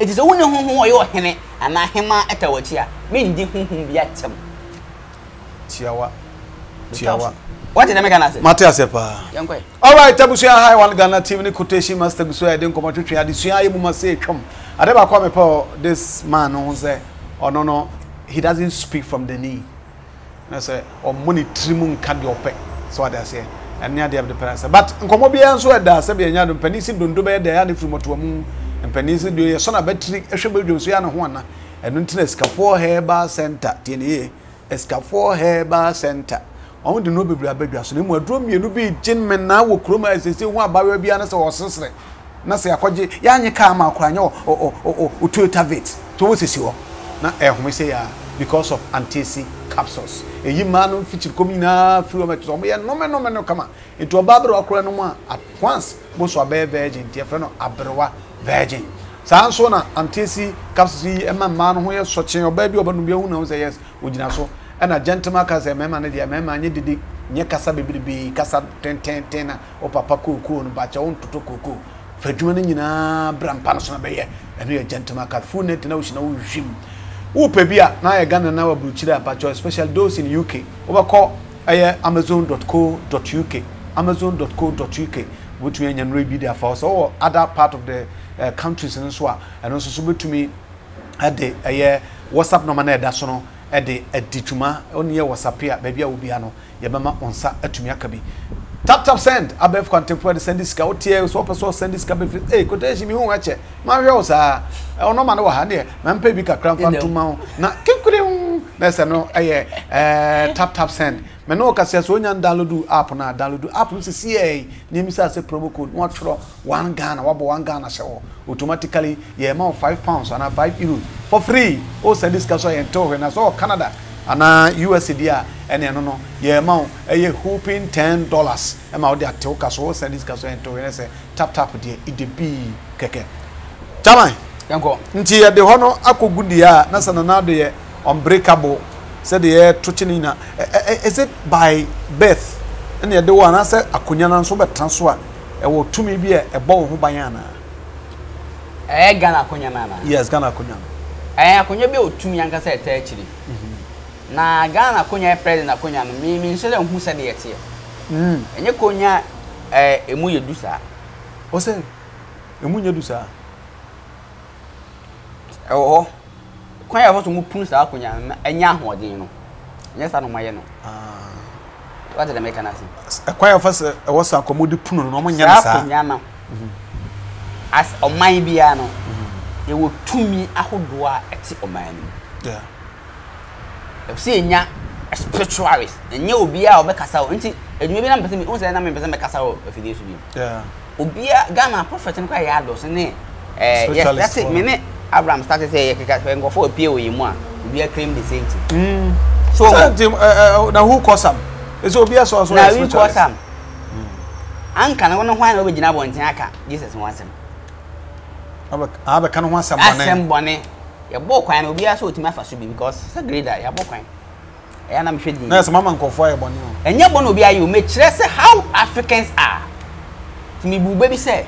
It is only home who your henny and I him at our chair. Mindy whom be at him. Chiawa Chiawa. What did I make an answer? Matiasepa. Young way. All right, Tabusia High One Ghana T V quotation master Busu. I didn't come to try this. I must say, come. I never come upon this man on say, oh no, no, he doesn't speak from the knee. I say, or money trimun cadiope. So I say, and near the other person. But Comobia so at the Sabian Penisim don't do better than if you want to a moon. And Peninsula, your son of Betty, a shibble, Josiana Juana, and until Escafor Hair Bar Center, T N A, Escafor Hair Bar Center. I want to know if you are better, so you will draw me, you will be gentlemen now, will crumble as they say, one barrier be honest or sister. Nasa Koji, Yanya Kama, Crano, or or or two tavit, to what is your? Now, eh, we say, because of anti-C capsules. A human feature coming up through a metronomian, no man, no man, no come into a barber or cranoa at once, most of a virgin, dear friend, Abroa. Virgin. Sansona, Antisi, Capsi, and my man who is searching your baby over Nubiano says, Udinaso, and a gentleman as a member and a member needed the Yakasa Bibi, Casa ten ten tenner, or Papa Cuckoo, but your own to Cuckoo. Fedruan in a Brampanson Bayer, and we are gentleman cat full net and ocean regime. O Pebia, now a gun and our Bruchida, but your special dose in U K. Over call amazon dot co dot U K, amazon dot co dot U K, which we can read there for us or other part of the. Uh, countries in Swa and also submit to me at the a year WhatsApp no manner that's no at the at the tuma only a WhatsApp here baby I will be ano yabama on sa at me akabi tap tap send above contemporary send this cow tear so person send this cabin hey could you me watch it my house ah oh no man oh honey man pay big a cramp on two mount now keep going that's a no a year tap tap send meno kasias when you download app na download app you see eh name is as a promo code what for one Ghana wabo one Ghana show automatically your amount five pounds and a five euros for free oh send this cash and talk and so Canada and U S D R and no no your amount a whooping ten dollars amount that talk as well send this cash and talk and say tap tap the idb keke chama yango nti ya de hono akogudia na sanana de unbreakable said the air Truchinina. Is it by birth? And the one answer a Kunyanan sober transfer. I will to me be a bow Hubayana. A Ghana Kunyanana. Yes, Ghana Kunyan. I can be to me and said, actually. Now Ghana Kunya president Kunyan, meaning Sedan who said it here. And your Kunya a Muyadusa. What's it? A Muyadusa. Oh. I was to move Punsa up and Yahoo. Yes, I know my no. What did I make an answer? A choir of us was a commodity Puno, no one Yana. As on my piano, they will to me a whole door at the Oman. Yeah. If seeing ya a spiritualist, and you will be our Becassa, and maybe I'm between also an amazing Becassa if it is to be. Yeah. Obia Ghana prophet and Quayados, and eh, yes, that's it, minute. Abraham started saying, I can go for a P O in one. We are claiming the same thing. So, now who calls him? It's obvious. So, now who calls him? Uncle, I want to find original one. Jesus wants him. I can't want some bonnet. Your book, I will be as well to my first because it's a greater. Your book, And I'm trading. Yes, Mama Kofoy Bonu. And your Bonu be you make sure how Africans are. To me, baby say,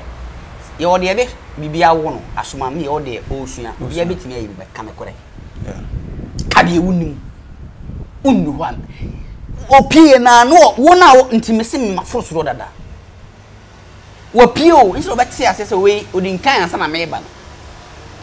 you're the other, maybe I won't. Asuma me all the ocean. Be a bit me, but come correct. Yeah. Kabi Unu Unu one. Opie na no one out intimacy in my first road. Wapio instead of that, see, I says away, wouldn't kind of son of Maban.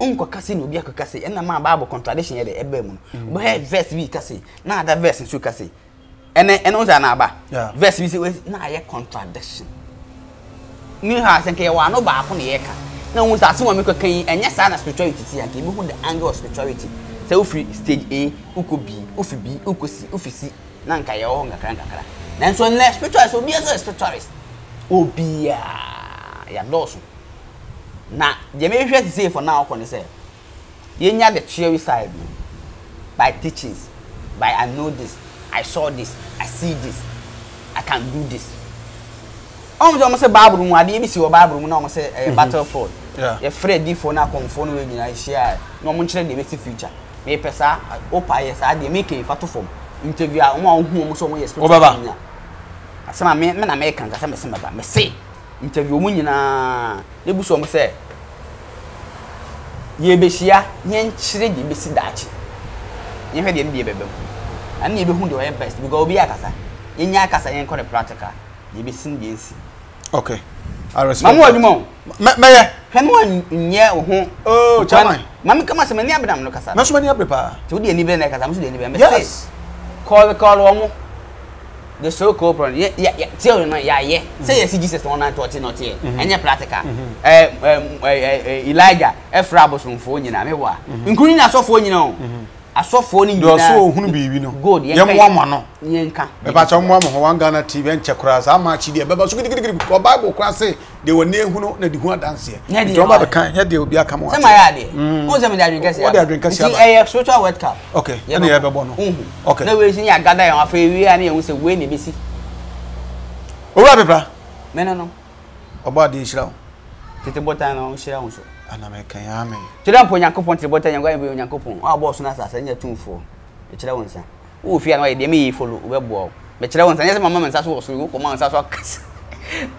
onko kasi no obi akakasi enna ma bible contradiction ye de ebe mu no be verse bi kasi na ada verse nso kasi. And and also anaba. Yeah. Verse we say na aye contradiction. Ni ha senke wa no ba ko na ye ka. Na won say aso me kaka yin enye sa na spirituality ti anke me hu the angle of spirituality. Say o free stage A, uko B, ufi B, uko C, ufi C. Na nka ye ho ngakara ngakara. Na so na spiritualist obi aso spiritualist. Obi ya ya dosu. Na je me hwe say for now ko ne say. Ye nya the theory side by teachings, by I know this. I saw this, I see this, I can do this. I'm going to say, Bible, I didn't see your Bible, I'm going to say, a battlefield. You're afraid if you're not conformed with me, share. No one should be missing future. May Pesa, Opayas, I didn't make a photo form. Interview, I'm going to say, I'm going to make a American, I say, interview, Munina, the Bushom say, Yebeshia, Yen Shreddy, Bessidachi. You heard him be a baby. And you who do your best because we are Casa. In Yakasa and call a practical. You be seen this. Okay. I respect. Mamma, Maya, Henwan, yeah, oh, China. Mamma, come as a mania, Madame Lucasa. Not so many prepare. To the Niven, I can't see any. Yes. Call the call, Omo. The so called, yeah, yeah, yeah, tell me, yeah, yeah. Say, yes, Jesus, one night, what you not here. And your practical. Elijah, F. Rabos from Phone, you know, including us of phone, you know. I saw phone in your soul, who be, you know, good. Young woman, Yanka. About some woman who One Ghana T V and Chakras, how much the Babas or Bible class say they were near who know the one dance here. Yet they will be a come on. My idea. What's the drink? What I drink? A social wet cup. Okay, you have a bono. Okay, the reason I gather on a free and it was a winning busy. Oh, Rabba, Menano. About the Israel. Get the bottom on Shell. Anameka yame. Chira mpo yakopon ti botan yangwa be yakopon. Wa boss na asase nya tumfo. E chira wonsa. Wo fi anwa de me follow we bo. Me chira wonsa nya mama mensa so so ko mama mensa so akase.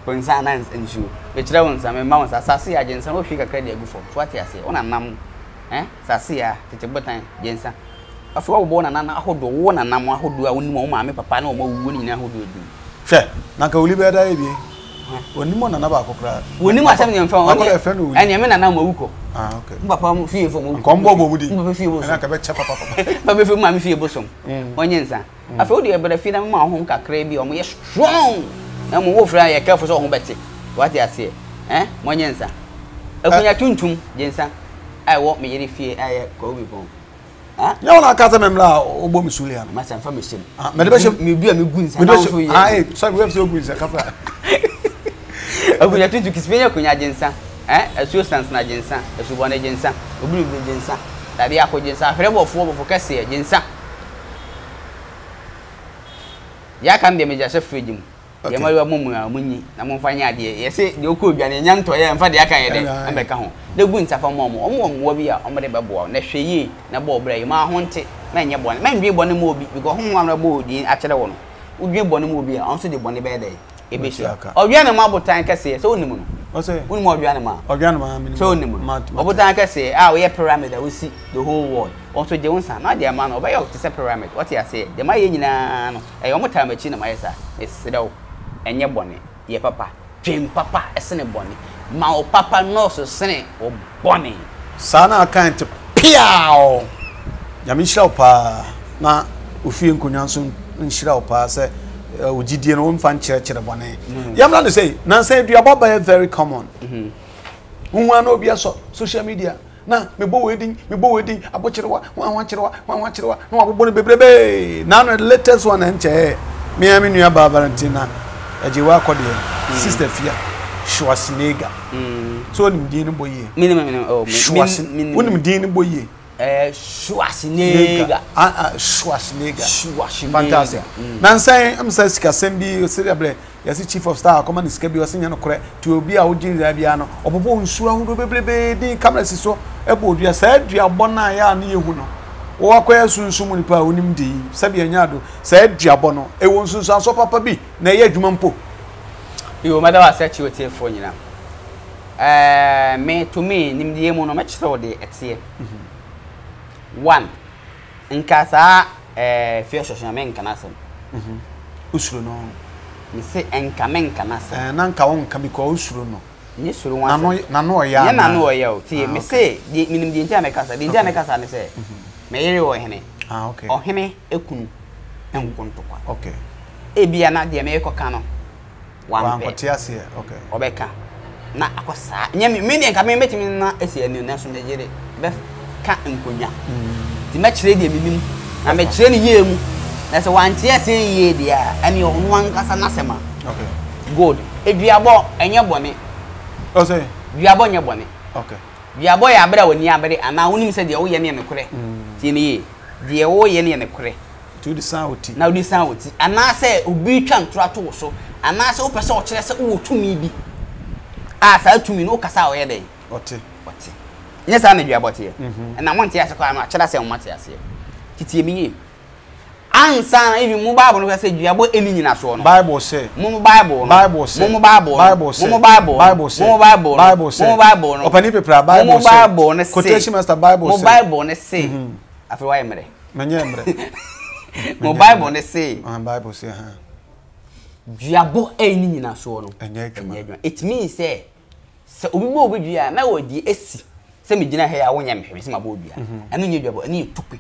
Wonsa nance and shoe. Me chira wonsa me mama mensa asase agensa wo fi kakra de agufo. So ati ase. Ona nam. Eh? Asase a tete botan gensa. Afi wo bo na nana ahodo wo na nam ahodo a wonimo wo mama papa na wo mawu ni na ahodo edu. Hwe. Na ka olibe ada e bi. When you want another crowd, when you want something in front of a friend, and you mean an amuco. Ah, okay. Papa, fear for combo would be like a better papa. But if you mammy fear bosom, Onyensa, I told you about a feeling my home car crabby or me strong. I'm more fry a careful song, Betty. What I say, eh, Onyensa. Open your tuntum, Jensa. I won't make any fear I go with home. Ah, no, I can't remember. Oh, Bomisulia, my son, permission. Madame, you be a new goons. I so we have so good as a couple. I will attend to Kismania Kunajensa, eh? A substance Najensa, a subwana Jensa, a blue Jensa, that the Ako Jensa, a rebel form of Cassia Jensa. Yakam de Major Freedom. Yamaya Mumma, Muni, Namofania, yes, you could be a young toy and Fadia Kayade and Beckham. The winds are for Momo, Omo, Wabia, Omadababo, Neshe, Nabo, Ma Honte, Mania Bon, men be born a movie, we go home on a board in Achadon. We be born a movie, answer the bonny bed day. Or Yanama Botan Cassia, so no more. One more Yanama, or Yanama, so no more. Botan Cassia, our parameter, we see the whole world. Also, Johnson, not the amount of way of the parameter. What I say, the Mayana, a Yomata Machina Maesa, is Sido, and your bonnet, your papa, Jim Papa, a sinner bonnet, Mao Papa, no so sinner or bonnet. Sana can't piao Yamishopa, na Ufian Kunyansun, and Shropa, sir. Ujidian own fan church at a bonnet. Yamlan say, Nancy, we are both very common. One will be a social media. Now, me bow waiting, me bow waiting, a butcher, one watcher, one watcher, no, I won't be brave. None of the latest one and chair. Me am in your Barbarantina, a Jiwakode, Sister Afia Schwarzenneger. So, Dean Boyer. Minimum, oh, Schwarzenegger. Dean Boyer. Eh, Schwarzenegger. Ah, Schwarzenegger. Schwarzenegger. Fantastic. Nancy, I'm saying, Cassembi, Cerebre, as the chief of staff, command is kept your senior correct to be our Jim Rabiano, or Bobon Swan, who will be the cameras so. Ebo, you said, you are Bona, and you know. Or acquire soon, so many power, Unim D, Sabianado, said Giabono, a one soon, so Papa B, Nay Jumampo. You, madam, I said you a telephone. Eh, me to me, Nim the Monomatch, so they at sea. One in Casa, a fierce shaman canasum. Usruno, you say, and Kamen canas, and Nanka on Kamiko Usruno. Yes, you want no, ya, no, yo, see, me say, the meaning the Jamaica, the Jamaica, I say, Mary or Henny, or Henny, a coon, and one to one. Okay. A be another the American canoe. One, but yes, here, okay, Obeka. Not a cosa, meaning Kamen met him in a new national jelly. The match lady, I met Jenny Yum. That's one tear, say, dear, and your one Casanasema. Okay. Good. If you are born and your bonnet, oh, say, you are born your bonnet. Okay. You are boy, I better when you are very, and I only said the old Yanni and the Cray. Timmy, the old Yanni and the Cray. To the south. Now this out. And I say, Ubi can trot also, and I so person chess, oh, to me. I fell to me no Casao a day. What? What? Yes, I know about here. And I want to ask I'm not sure what I say. Kitty me. Answer even mobile when I said you are both in the Bible say, Moon Bible, Bible, Moon Bible, Bible, Moon Bible, Bible, Moon Bible, Bible, Moon Bible, open it, Bible, Bible, and a quotation master Bible, Moon Bible, and a say, after I am ready. Moon Bible, and a say, Bible say, you are both in the swallow. It means, say, so we move with you, and I would be a sea. Send me dinner here, I want my body. And then you do any took it.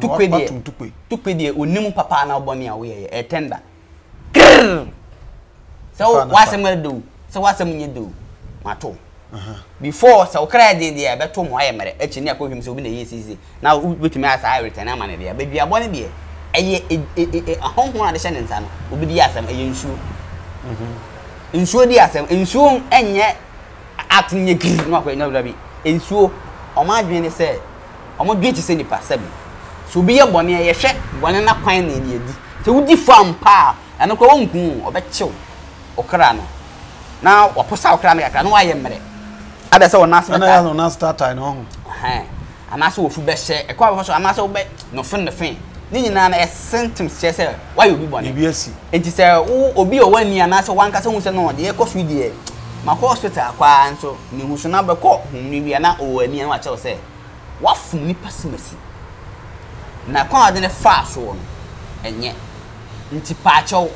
Took it, took it, took it, with no papa and our bonny away, a tender. So what's a man do? So what's a man do? Mato. Before so cried in the abbot, I am at Echenia called him so many easy. Now, with me as I return, I'm an idea, but we are born here. A home one descendant son will be the assam, a insure. Insure the assam, insure, and yet. Acting your kids, not going to be. And so, on my dream, I said, I'm not going to send you past seven. So be a bonny, a shed, one and a pine idiot. So would you farm pa and a crown coon or bet show or crano? Now, or post out cranny, I know I am ready. I saw an answer, and I don't know start. I know. And I saw for best share, a quite also, and I saw bet no friend the thing. Nina has sent him, she said, why you be bonny? Yes, and she said, oh, be a one year, and I saw one cousin who said, no, the echoes we did. My hospital, and so you should not be caught, maybe an hour and what I'll say. What for me, pessimism? Now, I didn't fast one, and yet, Ntipacho.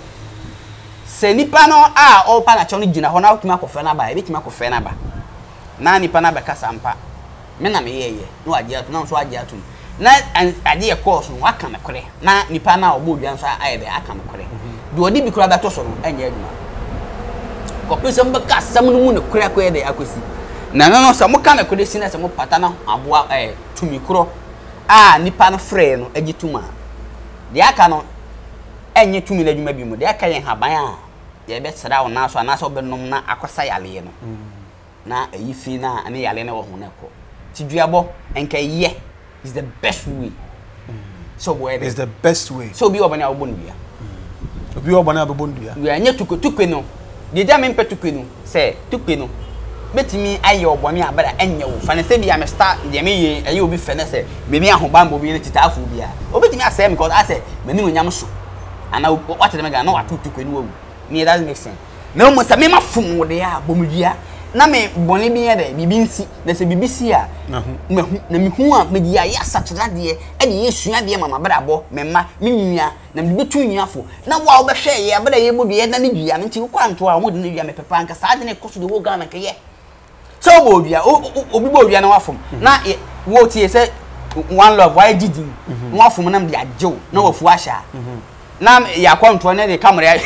Say Nipano are all Panachoni Gina Honor to Macofena by a bit Macofena. Nanny Panaba Casampa. Menami, ye, no idea to know what I do. Not an idea course, what can I correct? Not Nipana or Budian, so I can correct. Do I be crab at Tosso and yet? Some because someone who crack where they are. No, no, some kind of condition as a more patana, a eh, to me crow. Ah, Nippon friend, a gituma. The Acano, and you two million maybe more. They are carrying her by the best round now, so an ass of Benona Acosai Alieno. Now, you feel now, and the Alena or Monaco. Tidiabo and Kaye is the best way. So, where is the best way? So be open our bundia. Be open our bundia. We are near to Cotuquino. The German Petuquino, say, Tuquino. Bet me, I your bonny, but and you, Fancy, I must start the me, and you'll be fancy. Maybe I'm Hobambo, be in the Tafubia. Obey me, I say, because I say, Menu Yamasu. And I will watch them again, no, I took to Quinu. Me, that makes sense. No, must I make my phone where they are, Bomudia. Name Bonnie Biade, Bibinsi, there's a Bibicia. Namihua, Media, yes, such that year, and yes, you have your mamma, but I bought Mamma, Mimia, and the two yafu. Now, while the share, but I will be at the Nidia until one to our wooden Yampa Panka, Saturday, cost the whole Ghana. So, Bobia, Obibia, no from. Not yet, what he said, one love, why did you? One from them, they are Joe, no of Washa. Now, you are come to another camera.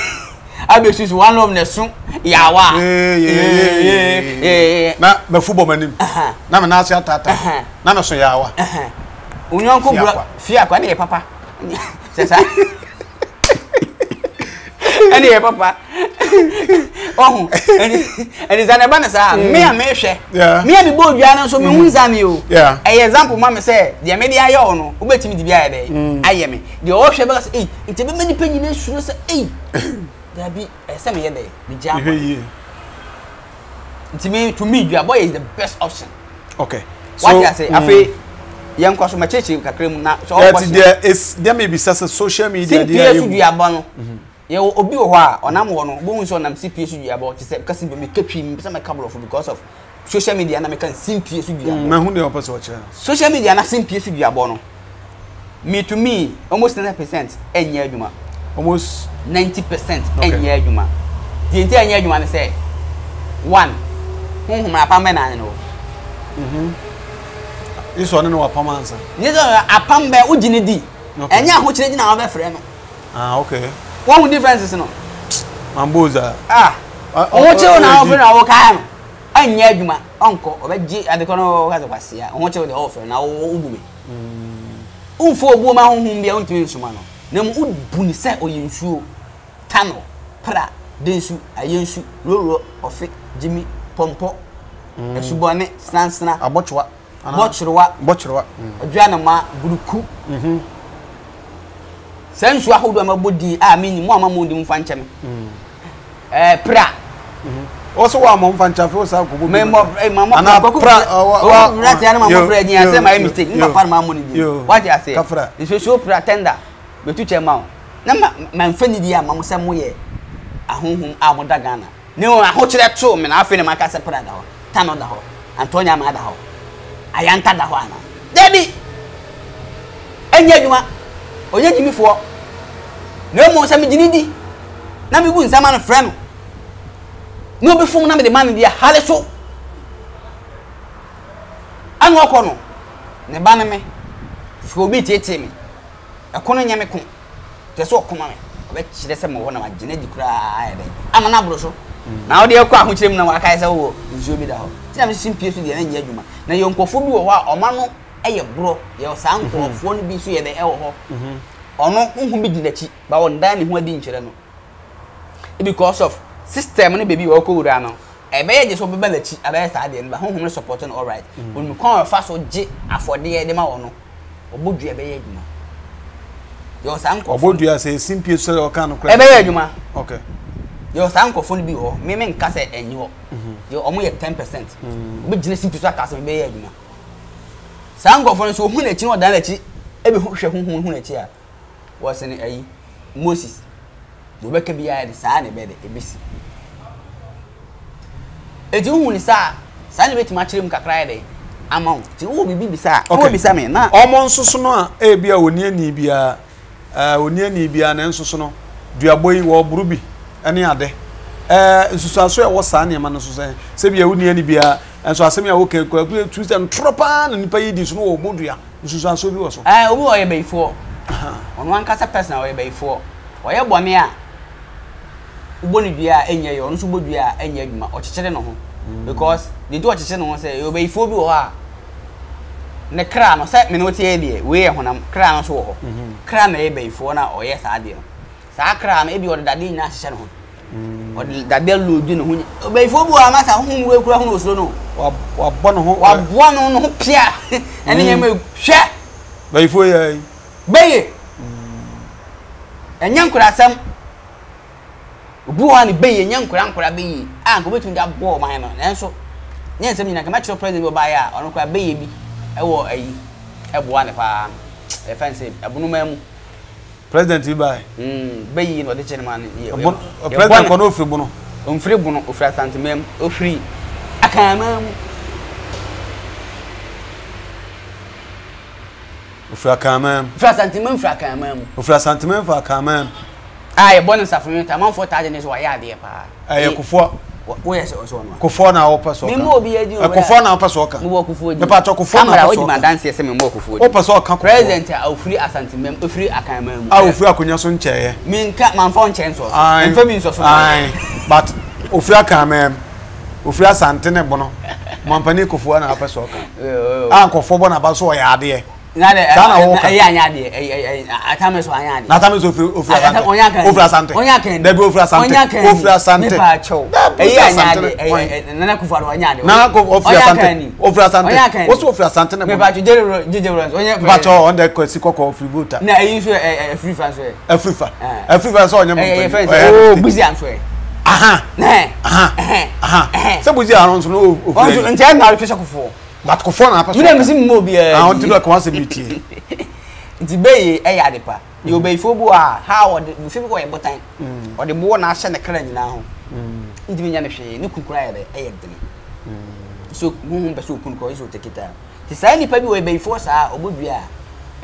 I will choose one of the soon. Yawa, yeah, yeah, yeah, yeah. Not the football man. Namanasa Tata, Nanaso Yawa. Uncle Fiacqua, Papa. Anyway, Papa. Oh, and it's an abundance. Me and me share. Me and the boy, Jana, so me wins on you. Yeah. A example, Mamma said, the media, I own, who bet me to be a day. I am. The old shepherds eat. It's a many penny nation. Eight. There be a semi a day. The jam. To me, to me, your boy is the best option. Okay. So, what I say, I feel. Young customer church, so there is there may be such social media. C P S should be a banner. You will be a while on Amwano, Bones on C P S should be about to say, because we keep him some couple of because of social media and American C P S should be a man. Social media and C P S should be a banner. Me to me, almost ninety percent and year human. Almost ninety percent and year human. The entire year human say one whom I found I know. This one no apamansa. This one apamba ujinidi. Any a hoche na our friend. Ah okay. What difference is no? Mamboza. Ah. Hoche na our friend our kind. Any adwuma onko obeji adekono kazo kwasia. Hoche the offer na obume. Mm. Unfo obume honhun bia ontimi nsuma no. Na mu udbu ni se oyinsuo. Tano pra densu ayensu roro ofe jimi pompo. Esubone sansana abochwa. Botchroa, Botchroa, Janama, Buruku. Mhm. Sensual hold on my body, I mean, Mamma Moon Fancham. Eh, Pra. Also, one month and Chafos, I could remember Mamma, and I could not tell my friend, and I said my mistake. No, my money. What I say, Afra, if you show pretender, but to Chemma. Nama, my friend, dear Mamma Samuel, a home Abodagana. No, I hope that show, and I feel my Casa Prada, Tanadaho, Antonia Madaho. I entered the one. Debbie! And yet you are. Oh, yet you before. No more Samidinidi. Now we wouldn't summon a friend. No before now the man in the Haleso. I'm not corner. The banner will be taking me. A corner Yamacum. Just walk on me. Which is the one of my genetic cry. I'm an abroso. Now they are quite much in our Kaiser. You'll be the whole. Tell me simply to the energy. Now you're conformed to a while or mano, a bro, your sound or phone be sweet at the elbow. Or no, who be the cheap, but on dining who didn't children. Because of system and baby or cool rano. A bear just over the cheap, a bear side, but home supporting all right. When you call a fast or jit, I for the edema or no, or would you a bear? Your sound or would you say simply so kind of a bear? Okay. Your sound of phone be or me men cast and you. You only at ten percent. We just need to start casting beer. Some governments who win a chin or dynasty, every who shall win a chair was in a Moses. The worker be at the side of the bed, a busy. A June is a Sunday to my children Cacride. Among two will be beside. Oh, be Sammy now. Almost Susuna, a beer will near Nibia, will near Nibia and Susuna. Do your boy or Bruby any other? Eh, so I swear was Sanya Manasso. Say, we only any beer, and so I send me a okay, twist and tropan and pay this no Modria. This I so. I owe a bay four. On one cast a person away bay four. Why, Bonnia Bonibia, and your own Subia, and your or Chicheno. Because the two Chicheno say, you bay four you are. The crown or set minute, where when I'm crown so. Cram a bay four now, or yes, I do. Sacra maybe or daddy national. Or that they'll lose you know. Before I must have whom will grow no sooner. Or one on Pia, and then you share. Before I bay and young Kurasam Buan Bay and young Kuranka be. I'm going to that ball, my man. And so, yes, I mean, I can match your president by a or a baby. I wore a one if I fancy a bonum. President, you buy. Hm, bay in the chairman. A president for no free bono. On free bono, of that antimem, or free. I can't. Fracamem, Frasantimum, Fracamem, Frasantimum, Fracamem. I a bonus of me, I'm on four thousand is why I dear. I could for where's also Cofona opera so. No, be a Cofona opera so. No walk for the part of Cofona. I would my dance yes and walk for opera so. Present, I'll free as antimem, free a camem. I'll free a cunyason chair. Mean cat man found chance or I'm famous of mine. But Ofra camem, Ofra Santene Bono, Mampanico for an opera so. Uncle for one about so I dear. na aha, aha, aha. So busy around to know. On time now, we for. But go phone up. You never see mobile. I want to know how to be tea. The bay, I had it. You bay football. How the people are buying. Or the boy now send the credit now. It means that she no conclude. I had it. So we have to conclude. So take it out. The same people who bay force are obuya.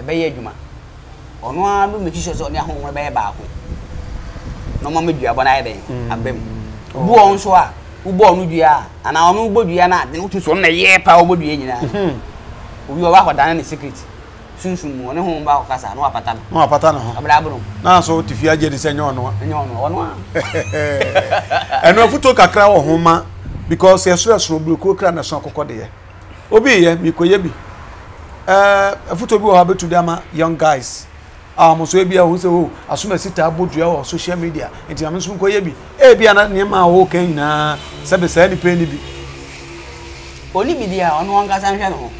Bay eduma. On one, we make sure so we are home. Bay back. No more media, but I been. Go on, so I born with you, and I know what you are not. Then, to some year power would be in there. We are about dining secret. Soon, soon, one home about Casa, no patano, no patano, abrabo. Now, so if you are the senor, no, no, no, no, and no foot took a crowd home because yes, so blue cook and a son of Codia. Obey, Mikoyebi. A football habit to them, young guys. Ah, Monsieur Bia, who's who? As soon as it about your social media, and the Amusum Koyebi. Eh, be another name, I walk in, ah, Sabbath, penny. Only be there on one gas and channel.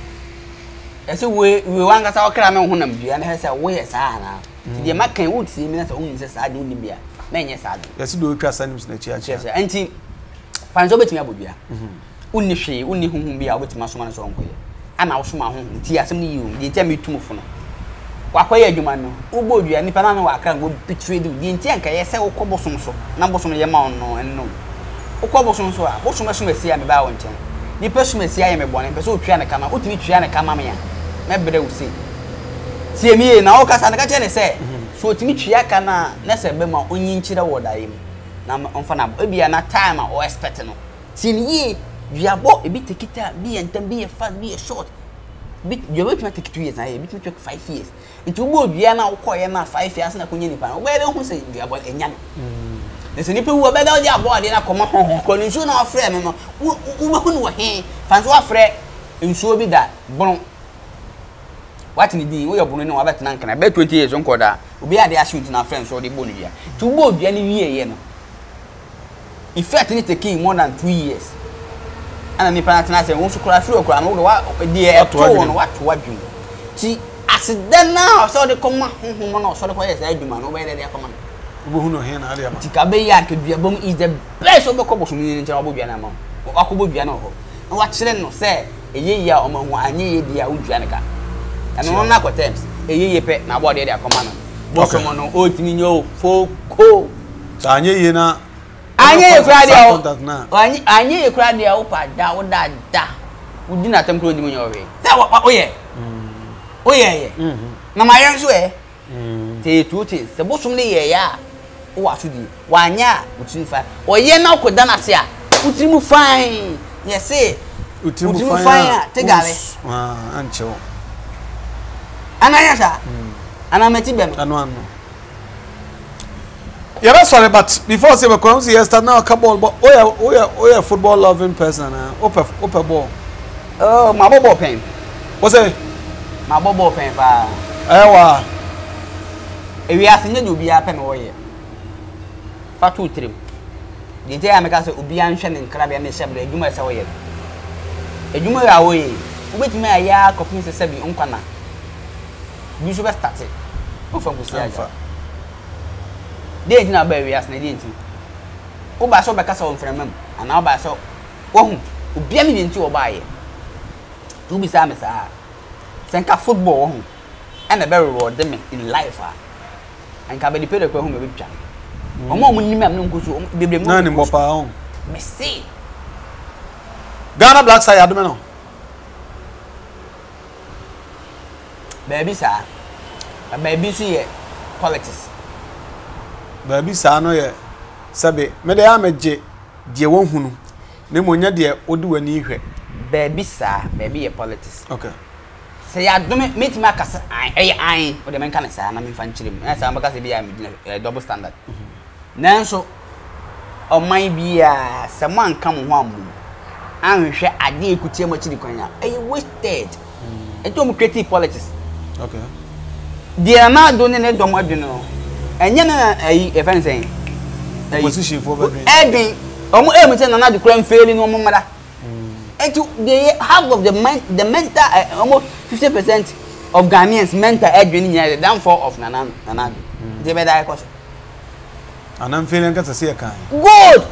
As we want us our crown on Hunam, and has a way as Anna. The Macan would see me as only as I do in Bia. Many as I do. Let's do a cast and nature. Auntie, fans over to me, I would be. Only she, only whom be out with my son's uncle. And I'll show my home, tea as you, they tell me to move on. Wakoye jumanu ubodu ya nipa nanu waka ngo pitwe du di ntia nka yese okobosom so na bosom ye ma ono enu okobosom so a bosom asom asia me ba wonche ni pesum asia ye me bone peso otwa ne kama otimi twa ne kama me ya me bere usi tie mi na okasa ne ka che ne se so otimi twa kana na se be ma onyi nchira wodai mu na onfa na bia na time or expect no tin ye biabo ebi tekita bi entam bi fast bi short bit you wait for two years I bit me five years into board we na ukoye na five years na kunye nipa we be hu say you abon enya me se nipa wo be da odia board na koma hon ko nsu na ofre me no wo be hu no he fanso ofre nsu obi da bon what ni di wo yo bunu ni wa betena nkan be twenty years nko da obi ade ashoot na friend so de bonu dia to board ya ni wie ye no in fact ni take more than two years and the panatana say won sukura free okura no what dey e to won what to adwum ti accident na so de koma honhom na so de koyes adwuma no be dey dey koma obo hu no hen na adema ti ka be ya ka dua bom is the best obo ko bosun ni nche obo dua na ma obo dua na ho na wa kire no say eye ya omo hu anye ye dia odua na ka and no na ko terms eye ye pe na bo dey dey koma no bosun no o ti ni o fo ko ta anye ye na Anye Ukradia, Anye Ukradia, Opa, da, da, da. We did not include him in your way. That what we are. We are. No, my young swear. Say two things. The bosom lay, ya. What should you? One ya, which in fact, or ye now could done us ya. Utimu fine. Yes, say. Utimu fine. Take us. And so. And I answer. And I met him. And one. Yeah, that's sorry, but before I say we come see yesterday now a couple but oh yeah, oh yeah, oh yeah, football loving person uh, open open ball. Oh, my ball pen. What's it? My ball pen pa. Eh wa. If we are seeing you be happen oh yeah. For two three. The day I make us obi an hwe nkra be me shebre adwuma esa oh yeah. Adwuma ya oh yeah. Obetime aya kopin se sebi nkwana. You should start it. Go for go see ya. They did not bear with us, and they didn't. Oh, by so by castle from them, and now by so. Oh, be a million to buy it. To be some as I think a football and a very reward them in life. And Cabin Pedro home with Jack. A moment, you may not go to be the morning of our own. Missy Ghana Black Side Abdominal. Baby, sir. A baby, see politics. Baby Sano, yeah. Sabe, Mede Amage, dear one who Nemonia, dear, would do a new baby, sir, baby, a politics. Okay. Say, I don't meet my cousin, I, I, or the man can say, I'm infantil, as I'm a double standard. Nan so, or might be someone come one. I'm sure I did could tell much in the corner. I wasted. I don't create politics. Okay. They are not doing it, don't want to know. And you know, if I'm saying, position for every almost another crime failing no more. And to the half of the men, the mental, almost fifty percent of Ghanaians mental adrenaline is the downfall of Nanan. Nanan. They made that question. And I'm feeling that I see a kind. Good!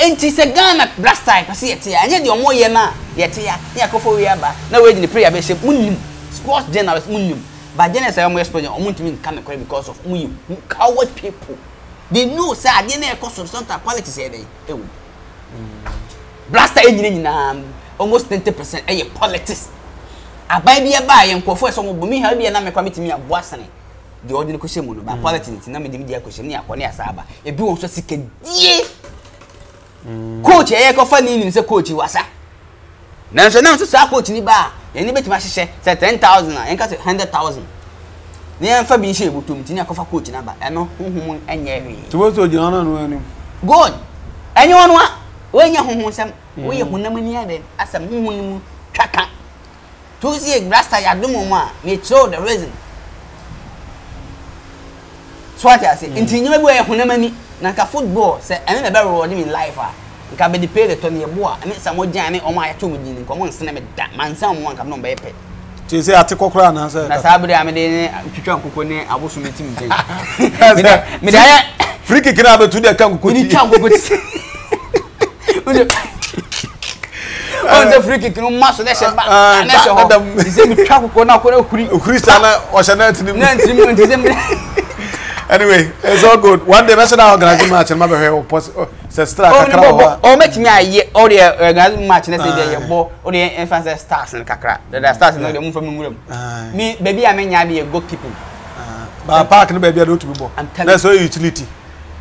And it's a gun at blast type, I see it here. And yet you're more yena, yet here, yeah, Kofo Yaba. No way in the prayer, Bishop Munim, sports journalist Munim. But then I say, I'm responding, I want to mean kind of cry because of Munim, coward people. They know, sir, I didn't have cost of certain qualities here. Blaster engineering, almost ninety percent of your politics. I buy me a buy and Kofo, some of me, help me and I'm coming to me a bossing. The ordinary question about politics, and I'm in the media question near Konya Saba. If you want to seek a coach, I echo funny in the coach, you was a now, so now, so I coach in the bar, and you bet my share, say ten thousand, and cut a hundred thousand. Near Fabian Shabu to Tina Kofa coach number, and no home and yelling. Towards the honor, good. Anyone want? When you're home, some way of money, as a moon tracker. To see a glass I do, mamma, may show the reason. Swati ase ntinyeme bo ye honam ani na ka football se ene na be reward me life a nka be pay the ton ye bo a ene samo gyan ne omo ayeto mo din nko mo nsene me da mansan mo nka no be pe ti se ate kokora na se na sabri amede ne twitwa nkoko ne aboso metim nje me da ya free kick na be tu de kan kokoti ni twa nkoko ti on the free kick no maso na se ba na se ho ti se me twa kokoko na kokora okuri okrista na o se na ntini na ntini ti se me. Anyway, it's all good. One day, national organizing match, and my hair will post. Sister, oh, make me a all the organizing match, and I say, all the emphasis stars and Kakra. That are stars in the moon from the room. Me, baby, I mean, I be a goalkeeper. But parking, baby, I don't know. I'm telling you, that's all utility.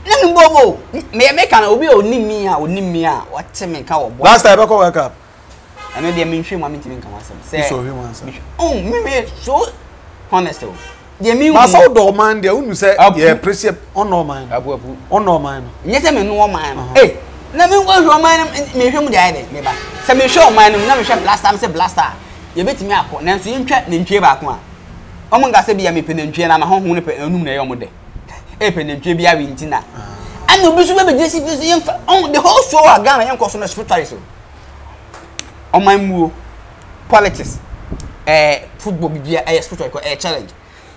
No, Bobo, may I make an obi or Nimia or Nimia? What to make our last time I go back up. I know the mainstream woman to make myself say, oh, me, so honest. Mas o dormante é o não sei é preciso on normal on normal não é mesmo normal ei não me gosto normal me chamo de aí me ba se me chamo normal não me chamo blaster me se blaster eu beti me aco não sei enche nem enche ba com a homem gasta bia me penenche na na honro ne penu na eu mudei ei penenche bia vinte na ano bisu me bejesi bisu eu on the whole show agora eu consumo espiritualismo homem mu politics é futebol bia é espiritual é challenge.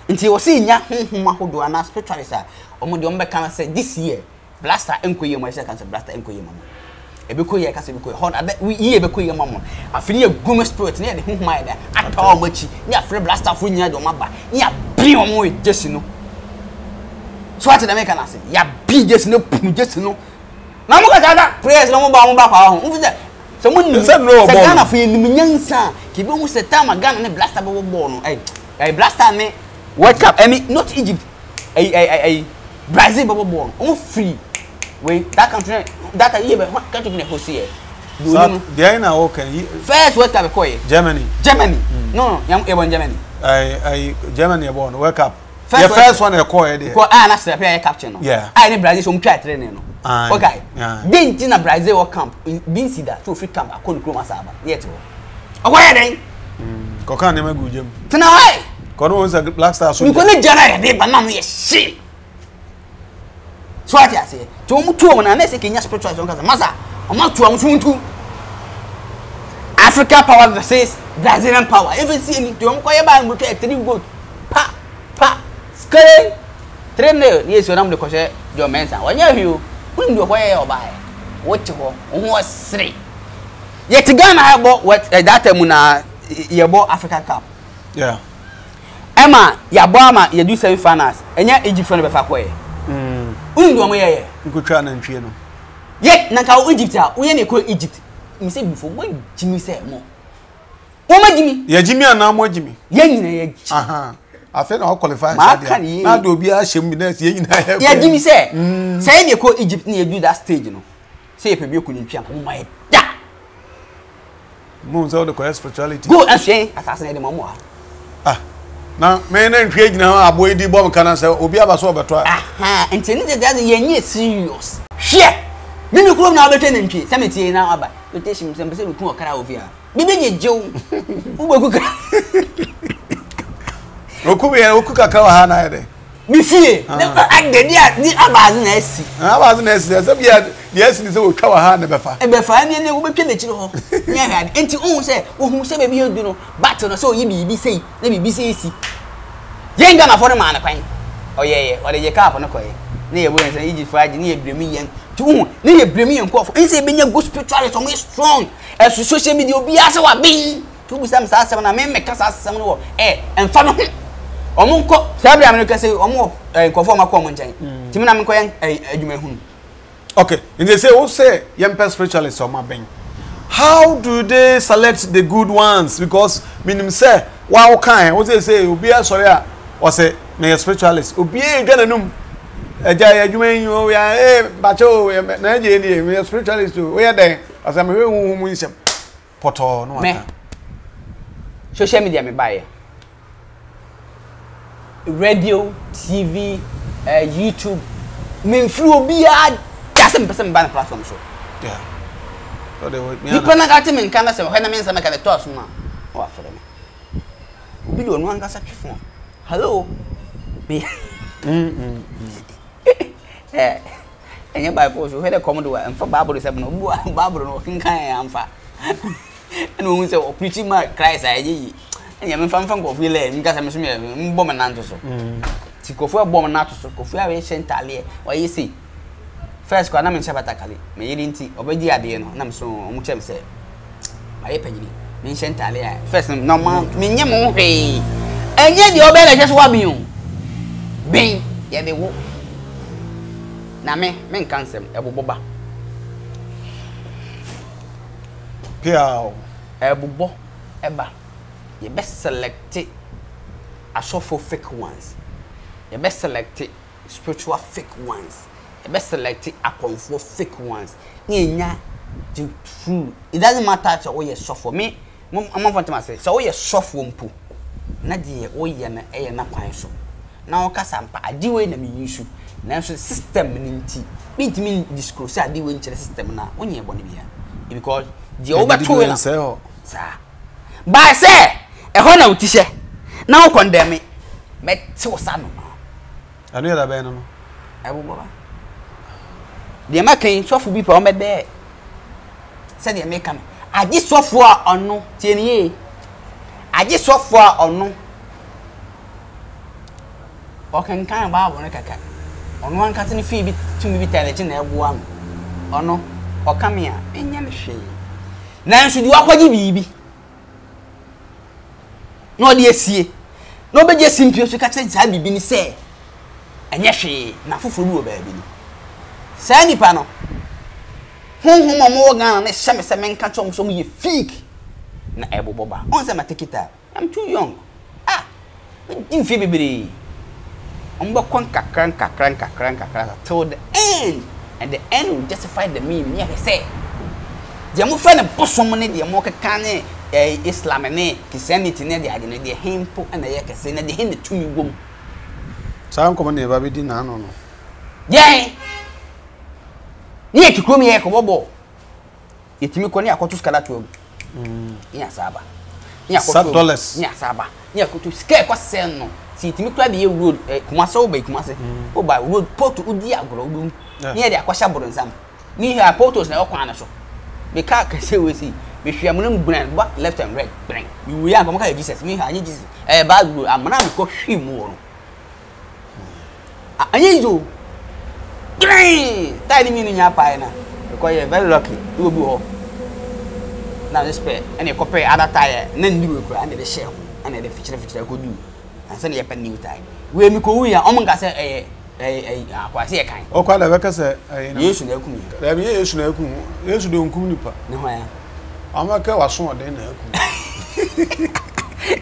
Until you see, yeah, who do an spiritualist or Modiombe can say this year, Blaster and Queen, my second Blaster and Queen. A Bukoya can say, hold that we hear Bukoya Mamma. I feel your gum spirit near the whom my at all much, yeah, free Blaster for near the Mabba, yeah, be on with just you know. So I make an answer, yeah, be just no, just no. Now look at that prayers, no more about over there. Someone said, no, I'm not feeling the young son. Keep almost a time a gun and a blaster born. A blaster me. World Cup, I mean, not Egypt, I, I, I, I Brazil, bubble born, all free. Wait, that country, that year, but what country can I see it? They are now okay. First World Cup, Germany. Germany. Mm. No, no, I'm born Germany. I, I, Germany, born World Cup. First, yeah, first one, I call it. Ah, that's the player captain. Yeah. I in Brazil, so I'm trying to train. No. Okay. Being in Brazil World Camp, being see that two free camp, I couldn't grow myself. Yet, oh, why then? Coca, never good Jim. Tonight. Because a black star, so you can't generate but now shit. So I say, to two on an essay can spiritual because Massa, I'm not to Africa power versus Brazilian power. Every scene to inquire by and get three good. Pa, pa, scale, three nail, yes, you the crochet, your men's. When you couldn't do where or buy what you want, three. Yet again, I bought what that Muna, you bought African Cup. Yeah. Emma, ya Bama, you do semi finance, and yet Egypt from the Fakwe. Hm. Unway, you could try and train. Yet, Naka Egypt, we only call Egypt. You say before when Jimmy said more. Oh, Jimmy, yeah, Jimmy, and now more Jimmy. Yang, aha. I feel all qualified. I do be ashamed because you know. Yeah, Jimmy said, say you call Egypt near you that stage, you know. Say if you couldn't jump, oh my da. Moons all the correct spirituality. Go and say, assassinate the mamma. Ah. Now, men and trade now are boy the bomb can answer Obiaba sober. Aha, and tell me that you need serious. Shit! Then you come now, but ten and three, seventy an hour, but take him some person who can't over here. Be a joke. Okubi ya okuka kawa hana yade. Mifiye. Nepa agde niya ni abazi na esi. Abazi na esi. Sabi ya esi ni se ukawa hana befa. Befa ni ni ubeke nechino ho. Ni hana. Enti uhu se uhu se bebi yodu no. Bato no so yibi yibi se yibi yibi se esi. Yenga mafone maana kwa yingi. Oye ye. Wale yeka hapo nako ye. Ni ye buwe nse iji furaji. Ni ye blemi yengi. Tuhu. Ni ye blemi yengi kwa fo. Inse benye go spiritual is only strong. Esu social media obi ase wa bi. Tuhu se msa ase wana meme kasa ase wana wo. Eh. Enfano. Omunko sabia America say omo eh kofo makwa omo njan. Timi na me koyen adwuma hunu. Okay, and they say who say young person spiritualist or maben. How do they select the good ones because minim say wow kan, we say say obi asori a o say me spiritualist. Obi e gana num. Eja adwuma hunu we eh bacho na je ni me spiritualist we ya den. As am we hu mu nsem. Poto no aka. Social media me buy. Radio, T V, uh, YouTube, men flow beyond just a person ban platform show. Yeah. So they would. You can't get him in Canada. When I mean some kind of toss, man. What for them? We don't want to get phone. Hello. Me. Hmm. Eh. Any by force. We had a common one. And for Barbara, seven. Barbara, no. King Kanye, I'm far. And we say, "Oh, pretty much Christ, I ye." Yeah, my family go feel like because I'm so me, I'm born in Nantoso. If you go for born in Nantoso, go for a centralier. What you see? First, when I'm in Shabatakali, me yerinti. Obedi adieno, I'm so much I'm say. I penny. Me centralier. First, no man, me nye mo hey. Enye di obele just wabiyo. Bing, yeah they wo. Na me me cancel Ebu Boba. Piao. Ebu Bo, Eba. You best select it as for fake ones. You best select it spiritual fake ones. You best select it upon for fake ones. Nya the true. It doesn't matter to all your software. Me, I'm not to say. So all your software poo. Na the all your na air na so. Now kasampa adi we na mi issue. Na so system ninti. Me me disclose adi we the system na onye boni biya. Because the over two na. Sa. By say. E hona utishe na ukondeme me te osano anu ya dabe no e bu baba de makan sofu bi pa o mede se de make am aji sofu a onu tie ni e aji sofu a onu o kan kan ba won kaka onu an kan tin fi bi tumi bi tele jina e bu am onu o kan me a enya me hwe na nsu di wakwaji bibi no de sie no be je simpio so ka tse za bibi ni se enye hwe na foforu o ba bibi sa ni pa no honhom o mo Ghana na se me se men ka chom so mo ye fake na eboboba on se ma tikita I'm too young ah me din fi bibiri on ba kon kakran kakran kakran kakran till the end and the end will justify the mean me say je mo fa na bosom ne de mo ka kan ne Islam and Christianity, they are the hymn and the Yakasa, and the hymn to you womb. Some common never be dinner, no. Yea, yet you call me a cobo. It may call me a cotuscala to Yasaba. Yasab dollars, Yasaba. Yakutu scare was sent no. See, it may cry the wood, a Kumaso bake master, or by wood port to Udiagro, near the Aquasabor and Sam. Near Portos and Okanaso. The car can say we see. If you are not left and right, you will come to Jesus. Me, I need Jesus. Eh, bad good. I'm not going to see more. I need you. Green! Tiny me in your pine. Because you're very lucky. You will be all. Now, this pair, and you compare other tire, and then you will go under the shell, and the feature of you could do. And send you a new tire. We are going to say, eh, eh, I say, kind. Oh, quite a worker, sir. You should have come. You should have come. You should have come. No, I'm not going to show you.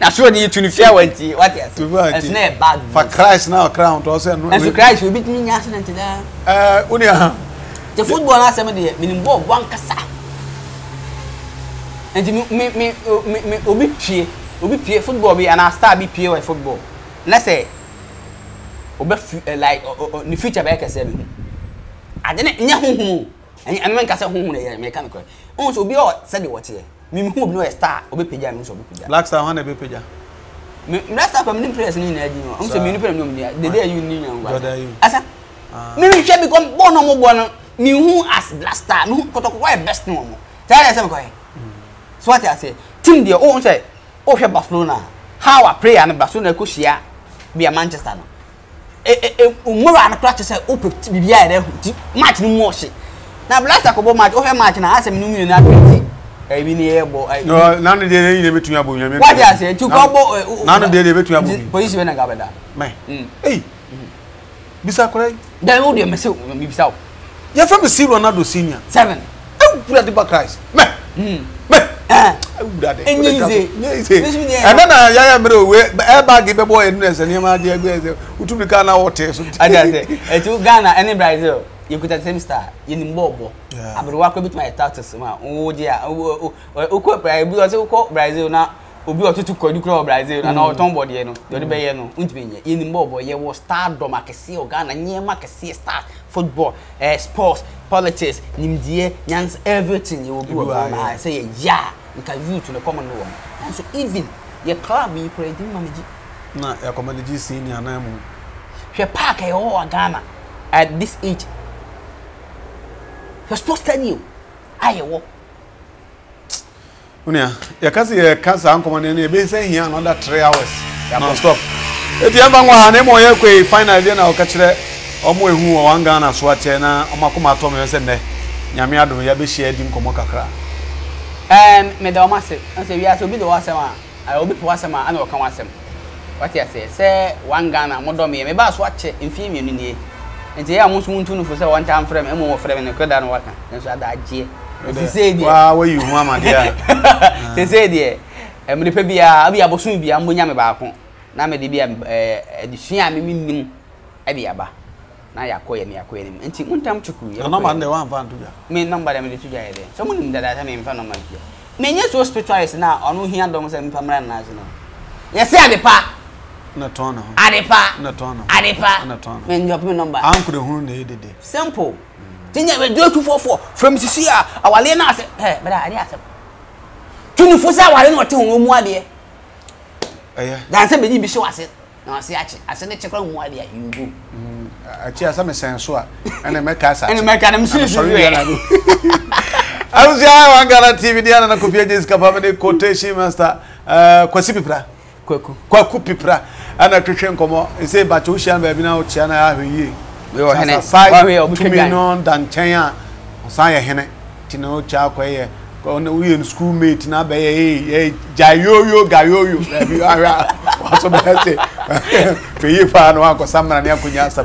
Now, show you twenty-five twenty. What is it? It's not bad. For Christ now, crown to us. And for Christ, we beat me in the accident today. Uh, Unia. The football last summer, the minimum one cassa. And you make me obey, obey football, and I start be pure football. Let's say, like, in the future, back at seven. I didn't know. And I'm going to say, home, they make a call. Also, be all said, what's here? Mim, who no star, obey Pija, and so be Black Star, one a bepija. Last time I'm prayers in energy. I'm so many prayers. The day you need me, asa. Me we share become born no born. Me who as last time, who got to best no more. Tell us something. So what I say? Team dear, oh, say, oh, here Barcelona. How I pray and Barcelona could share be a Manchester. Eh, more and practice. Oh, be there. Match no more. Now last time I match. Oh, here match. Now I say me no me no. I mean, no, none of the day between your boy. What I say, two couple, none of the day between your police when I got that. Hey, Mister Correct, then only a message will be south. You're from the Silver Nado Senior. Seven. Oh, bloody buckeyes. Meh, meh, and then I am away, but I give a boy and nurse and your idea who took the Ghana or taste. I say, two Ghana and Brazil. You could at same star in Bobo. I would walk with my taxes. Oh, dear, oh, oh, Brazil now. Ubu to call you call Brazil and all Tombo, you know, the Bayano, Untwin, in Bobo, you was stardom, I can see Ghana, near Macassia star, football, sports, politics, Nimdia, Yans, everything you will do. I say, yeah, you can use to the common law. And so even your club, you pray, do manage. No, your commodity senior name. She pack a whole Ghana at this age. You're supposed to tell you. I walk. Unia, your cousin, your cousin, uncle, and you'll be saying here another three hours. No stop. If you ever want to name or find idea, I'll catch it. Omo who are one Ghana, Swatena, Omakuma Tommy, and send there. Yamiado, Yabi shared him Komokakra. And Madame Massif, and say, yes, will be the Wasama. I will be Wasama and welcome Wasam. What I say, say, one Ghana, Modomi, maybe swatch it in female. And they almost want to know for one time frame and more frame and a good and work. And so that year, they say, wow, you, Mamma, dear. They say, dear, and we be able to be a Munyam Baku. Now, maybe be a sham, meaning Abiaba. Now, you are quaint, you are quaint. And see, one time to you. No one, the one found to you. May number them to get there. Someone that I am in front of my dear. May you so specialize now on who he and Domus and Pamela National. Yes, sir, the pa. Natono. Adepa. Natono. Adepa. Natono. Men your number. Uncle who needed it. Simple. Then we do two four four from Cecilia. Our Lena said, hey, but I asked him. Two for Sawarin or two more there. That's a baby, so I said. No, I see, I said, it's a problem. Why there you do? I cheer some sense, and I make us and make an serious. I was here, One Ghana T V, and I could be this company quotation master, uh, Kwasipra. Kwaku, Kwaku Pipra, and a Christian Como, and say, but you shall be now China. We were an aside, we are known than China, Sire Henne, Tino Chakwe, on the William schoolmate, Nabe, Jayo, Gayo, you are also better. To you, Fano, Uncle Saman, and Yakunyasa.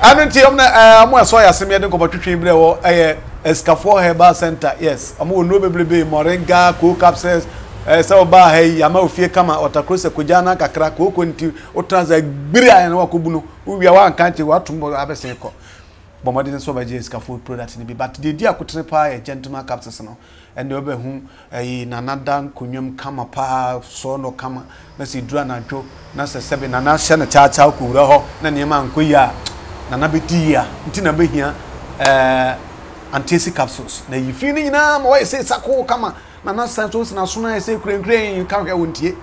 I don't tell me, I'm more soya, Semian, competition, a Escafo Herbal Center, yes, a more noble be Moringa, cook upstairs. Sawa ba hei ama ufie kama otakrose kujana kakra kuko nti otaza gbira yana wakubunu uya wa kanti watu mbo abeseko bomadi nso ba je scaffold product ni bi but the dia kutrepa e gentleman capsules no and obe hu e nanada kunwem kama pa so no kama na si dura na dwo na sesebe na na hye na cha cha ku wura ho na niema nkoya na na betia nti na behia eh antisi capsules na yifini nyina ma wa se sako kama na santos na suna ese krenkreni ka ka wontie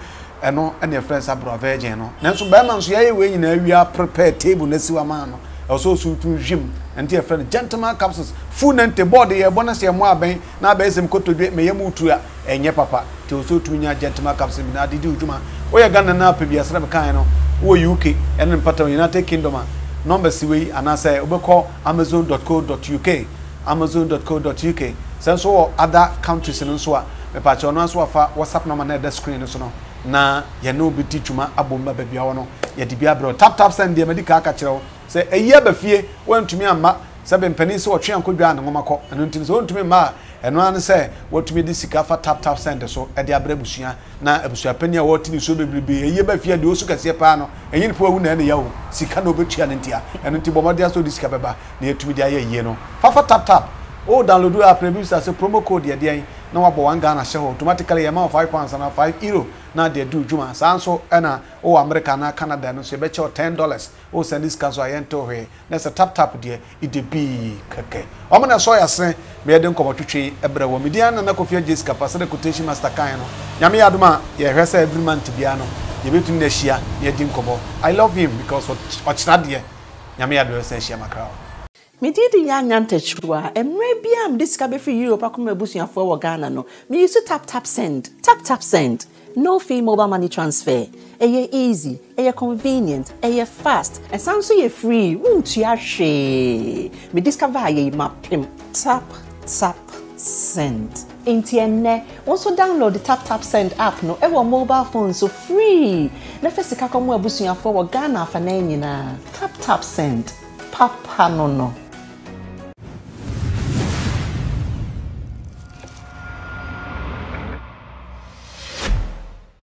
eno ene friends abroad virgin no nanso ba man so yae we nyina awia prepare table na siwa man no also so tun jim enti e friend gentleman capsules food and the body e bonus e mo aben na ba esem kotodwe me yam utua enye papa te so tun nya gentleman capsules na didi uduma wo ye ganna na pe bia sra be kan no wo U K ene pata United Kingdom number siwe ana say obekọ amazon dot co dot U K amazon dot co dot U K senso other countries nso a me pa che ono fa WhatsApp number na the screen nso no na ye no bi tituma abomba ba bia wono ye di bia bro tap tap send dia medika aka kire wo se eyi abafie wantumi amma se be mpani se otwe ankodwa na ngoma kọ eno ntimi se ontumi ma eno an se wotumi di sika fa tap tap send so e di abra busua na abusua pani a wotini so bebrebe eyi abafie de osu kase pa no enyi nipo wu na na yawo sika no betua ne ntia eno ntimi bomodi aso di sika beba na etumi di aye yie no fa fa tap tap. Oh, download our previous as a promo code. Yeah, yeah. Now about one Ghana share automatically amount five pounds and five euro. Now they do Juma. So ena oh America na Canada no so bet you ten dollars. Oh send this cash I enter here. That's a tap tap there. It be keke. I'm gonna show you something. Me don't come out to three every one. Me di ana na kofi ajis kapasa de quotation master kano. Yami aduma. Yeah, every month to be ano. You bet him the share, you dim kobo. I love him because what what's not there. Nyame adverse share my crowd. Me did the young antechua, and maybe I'm discovered for Europe. I come bushing for Ghana. No, me used to tap tap send, tap tap send. No fee mobile money transfer. Eye easy, eye convenient, eye fast, and some so ye free. Won't you share? Me discover ye my pimp. Tap tap send. Intienne. Also download the Taptap Send app. No, every mobile phone so free. Na fesika komo ebusunyafo wo Ghana afa na nyina. Taptap Send. Papa no no.